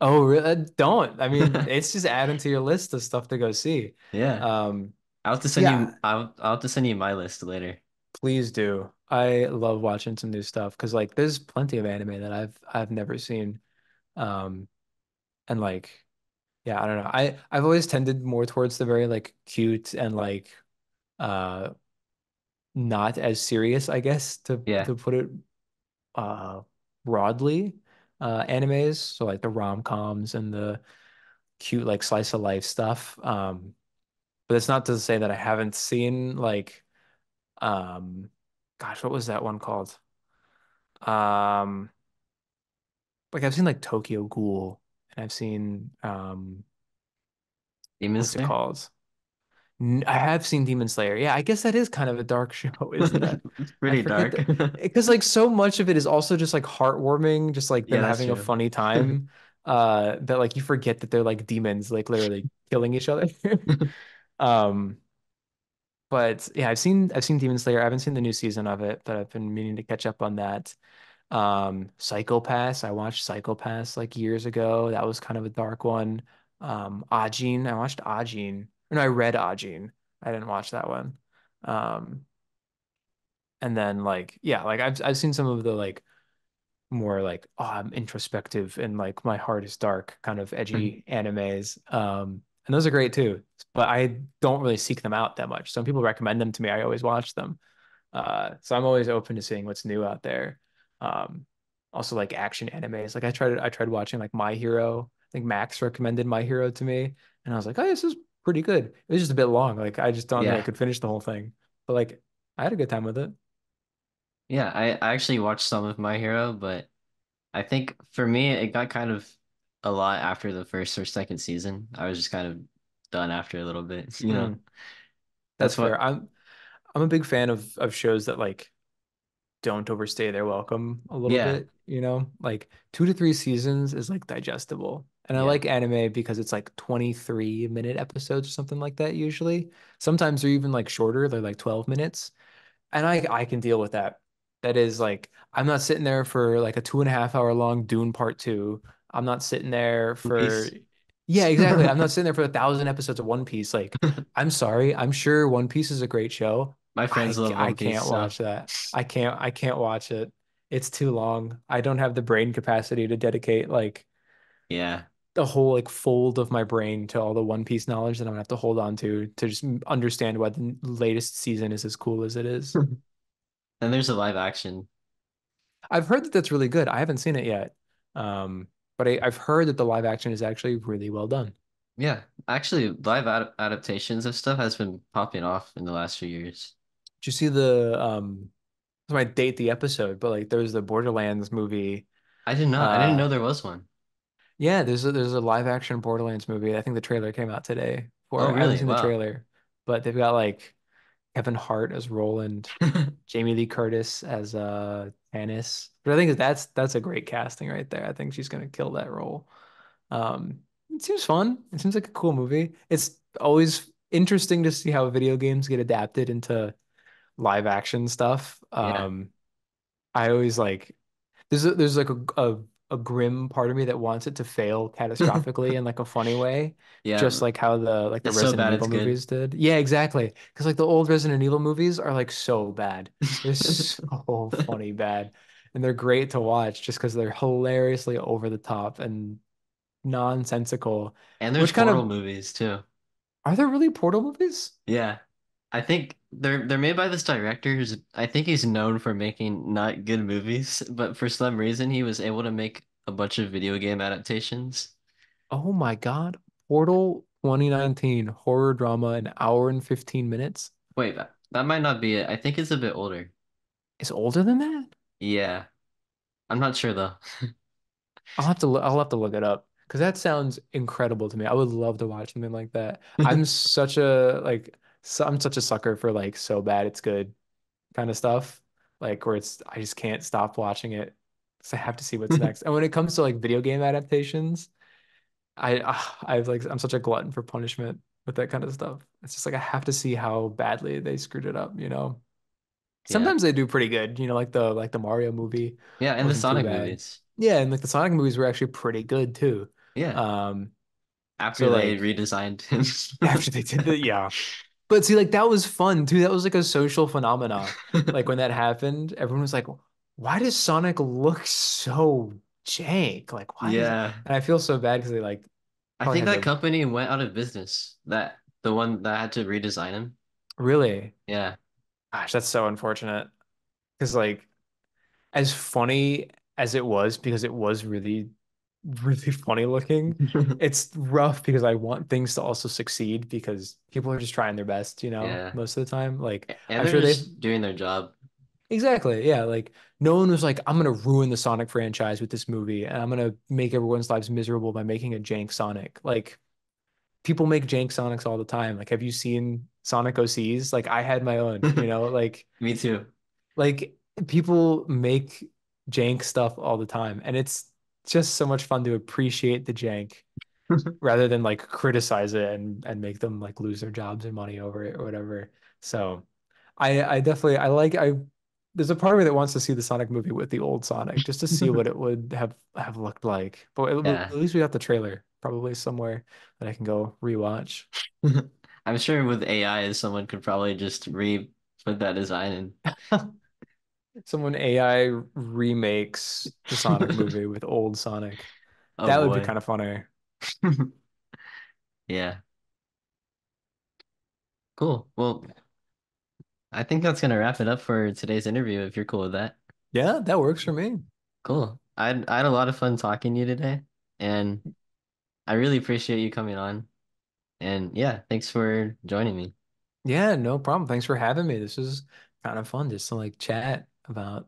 Oh, really? Don't. I mean, it's just adding to your list of stuff to go see. Yeah. I'll have to send you. I'll have to send you my list later. Please do. I love watching some new stuff because like there's plenty of anime that I've never seen, and like, yeah, I don't know. I've always tended more towards the very like cute and like, not as serious, I guess, to put it, broadly, animes. So like the rom-coms and the cute like slice of life stuff. But it's not to say that I haven't seen like, gosh, what was that one called? Like I've seen like Tokyo Ghoul, and I've seen Demon Slayer. What's it called? I have seen Demon Slayer. Yeah, I guess that is kind of a dark show, isn't it? It's pretty dark. Because like so much of it is also just like heartwarming, just like them having a funny time. That like you forget that they're like demons, like literally killing each other. But yeah, I've seen Demon Slayer. I haven't seen the new season of it, but I've been meaning to catch up on that. Psycho Pass. I watched Psycho Pass like years ago. That was kind of a dark one. Ajin. I watched Ajin. No, I read Ajin. I didn't watch that one. And then like yeah, like I've seen some of the like more like I'm introspective and like my heart is dark kind of edgy animes. And those are great too, but I don't really seek them out that much. Some people recommend them to me. I always watch them. So I'm always open to seeing what's new out there. Also like action animes. Like I tried watching like My Hero. I think Max recommended My Hero to me. And I was like, oh, this is pretty good. It was just a bit long. Like I just don't know I could finish the whole thing. But like I had a good time with it. Yeah, I actually watched some of My Hero, but I think for me, it got kind of a lot after the first or second season. I was just kind of done after a little bit, you know. That's fair. I'm a big fan of shows that like don't overstay their welcome a little bit, you know. Like 2 to 3 seasons is like digestible. And I like anime because it's like 23-minute episodes or something like that usually. Sometimes they're even like shorter, they're like 12 minutes. And I can deal with that. That is like I'm not sitting there for like a 2.5 hour long Dune Part 2. I'm not sitting there for yeah, exactly. I'm not sitting there for 1,000 episodes of One Piece. Like, I'm sorry. I'm sure One Piece is a great show. My friends love One Piece. I can't watch that. I can't watch it. It's too long. I don't have the brain capacity to dedicate like the whole like fold of my brain to all the One Piece knowledge that I'm gonna have to hold on to just understand why the latest season is as cool as it is. And there's a live action. I've heard that that's really good. I haven't seen it yet. But I've heard that the live action is actually really well done. Yeah, actually, live adaptations of stuff has been popping off in the last few years. Did you see the? I might date the episode, but like there was the Borderlands movie. I didn't know. I didn't know there was one. Yeah, there's a live action Borderlands movie. I think the trailer came out today. Oh, really? I haven't seen the trailer, but they've got like Kevin Hart as Roland, Jamie Lee Curtis as Tannis. But I think that's a great casting right there. I think she's gonna kill that role. It seems fun. It seems like a cool movie. It's always interesting to see how video games get adapted into live action stuff. I always like there's like a grim part of me that wants it to fail catastrophically in like a funny way. Yeah. Just like how the Resident Evil movies did. Yeah, exactly. Because like the old Resident Evil movies are like so bad. They're so funny bad. And they're great to watch just because they're hilariously over the top and nonsensical. And there's Portal movies too. Are there really Portal movies? Yeah. I think they're made by this director who's, I think he's known for making not good movies, but for some reason he was able to make a bunch of video game adaptations. Oh my God. Portal 2019 horror drama, an hour and 15 minutes. Wait, that might not be it. I think it's a bit older. It's older than that? Yeah. I'm not sure though. I'll have to look it up, because that sounds incredible to me. I would love to watch something like that. I'm such a sucker for like so bad it's good kind of stuff, like where it's I just can't stop watching it because I have to see what's next. And when it comes to like video game adaptations, I'm such a glutton for punishment with that kind of stuff. It's just like I have to see how badly they screwed it up, you know. Sometimes they do pretty good, you know, like the Mario movie. Yeah, and the Sonic movies. Yeah, and like the Sonic movies were actually pretty good too. Yeah. After they redesigned him. After they did it, yeah. But see, like that was fun too. That was like a social phenomenon. Like when that happened, everyone was like, "Why does Sonic look so jank? Like why?" Yeah. And I feel so bad because they like. I think that company went out of business. The one that had to redesign him. Really? Yeah. Gosh, that's so unfortunate, because like as funny as it was, because it was really, really funny looking, it's rough because I want things to also succeed because people are just trying their best, you know, most of the time. Like, and I'm sure they're just doing their job. Exactly. Yeah. Like no one was like, I'm going to ruin the Sonic franchise with this movie and I'm going to make everyone's lives miserable by making a jank Sonic. Like people make jank Sonics all the time. Like, have you seen Sonic OCs? Like I had my own, you know, like me too. Like people make jank stuff all the time, and it's just so much fun to appreciate the jank rather than like criticize it and make them like lose their jobs and money over it or whatever. So I definitely there's a part of me that wants to see the Sonic movie with the old Sonic just to see what it would have looked like. But at least we got the trailer probably somewhere that I can go rewatch. I'm sure with AI, someone could probably just re-put that design in. Someone AI remakes the Sonic movie with old Sonic. Oh, that would be kind of funny. Yeah. Cool. Well, I think that's going to wrap it up for today's interview, if you're cool with that. Yeah, that works for me. Cool. I had a lot of fun talking to you today, and I really appreciate you coming on. And yeah, thanks for joining me. Yeah, no problem. Thanks for having me. This is kind of fun just to like chat about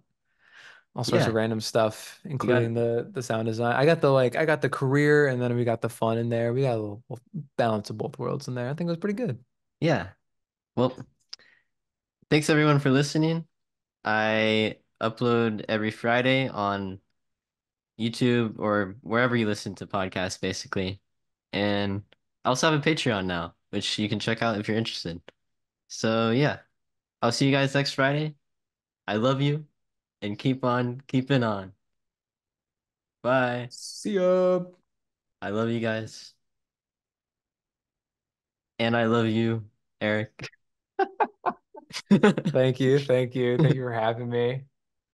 all sorts of random stuff, including the sound design. I got the career, and then we got the fun in there. We got a little balance of both worlds in there. I think it was pretty good. Yeah. Well, thanks everyone for listening. I upload every Friday on YouTube or wherever you listen to podcasts, basically. And I also have a Patreon now, which you can check out if you're interested. So yeah, I'll see you guys next Friday. I love you, and keep on keeping on. Bye. See ya. I love you guys. And I love you, Eric. Thank you. Thank you for having me.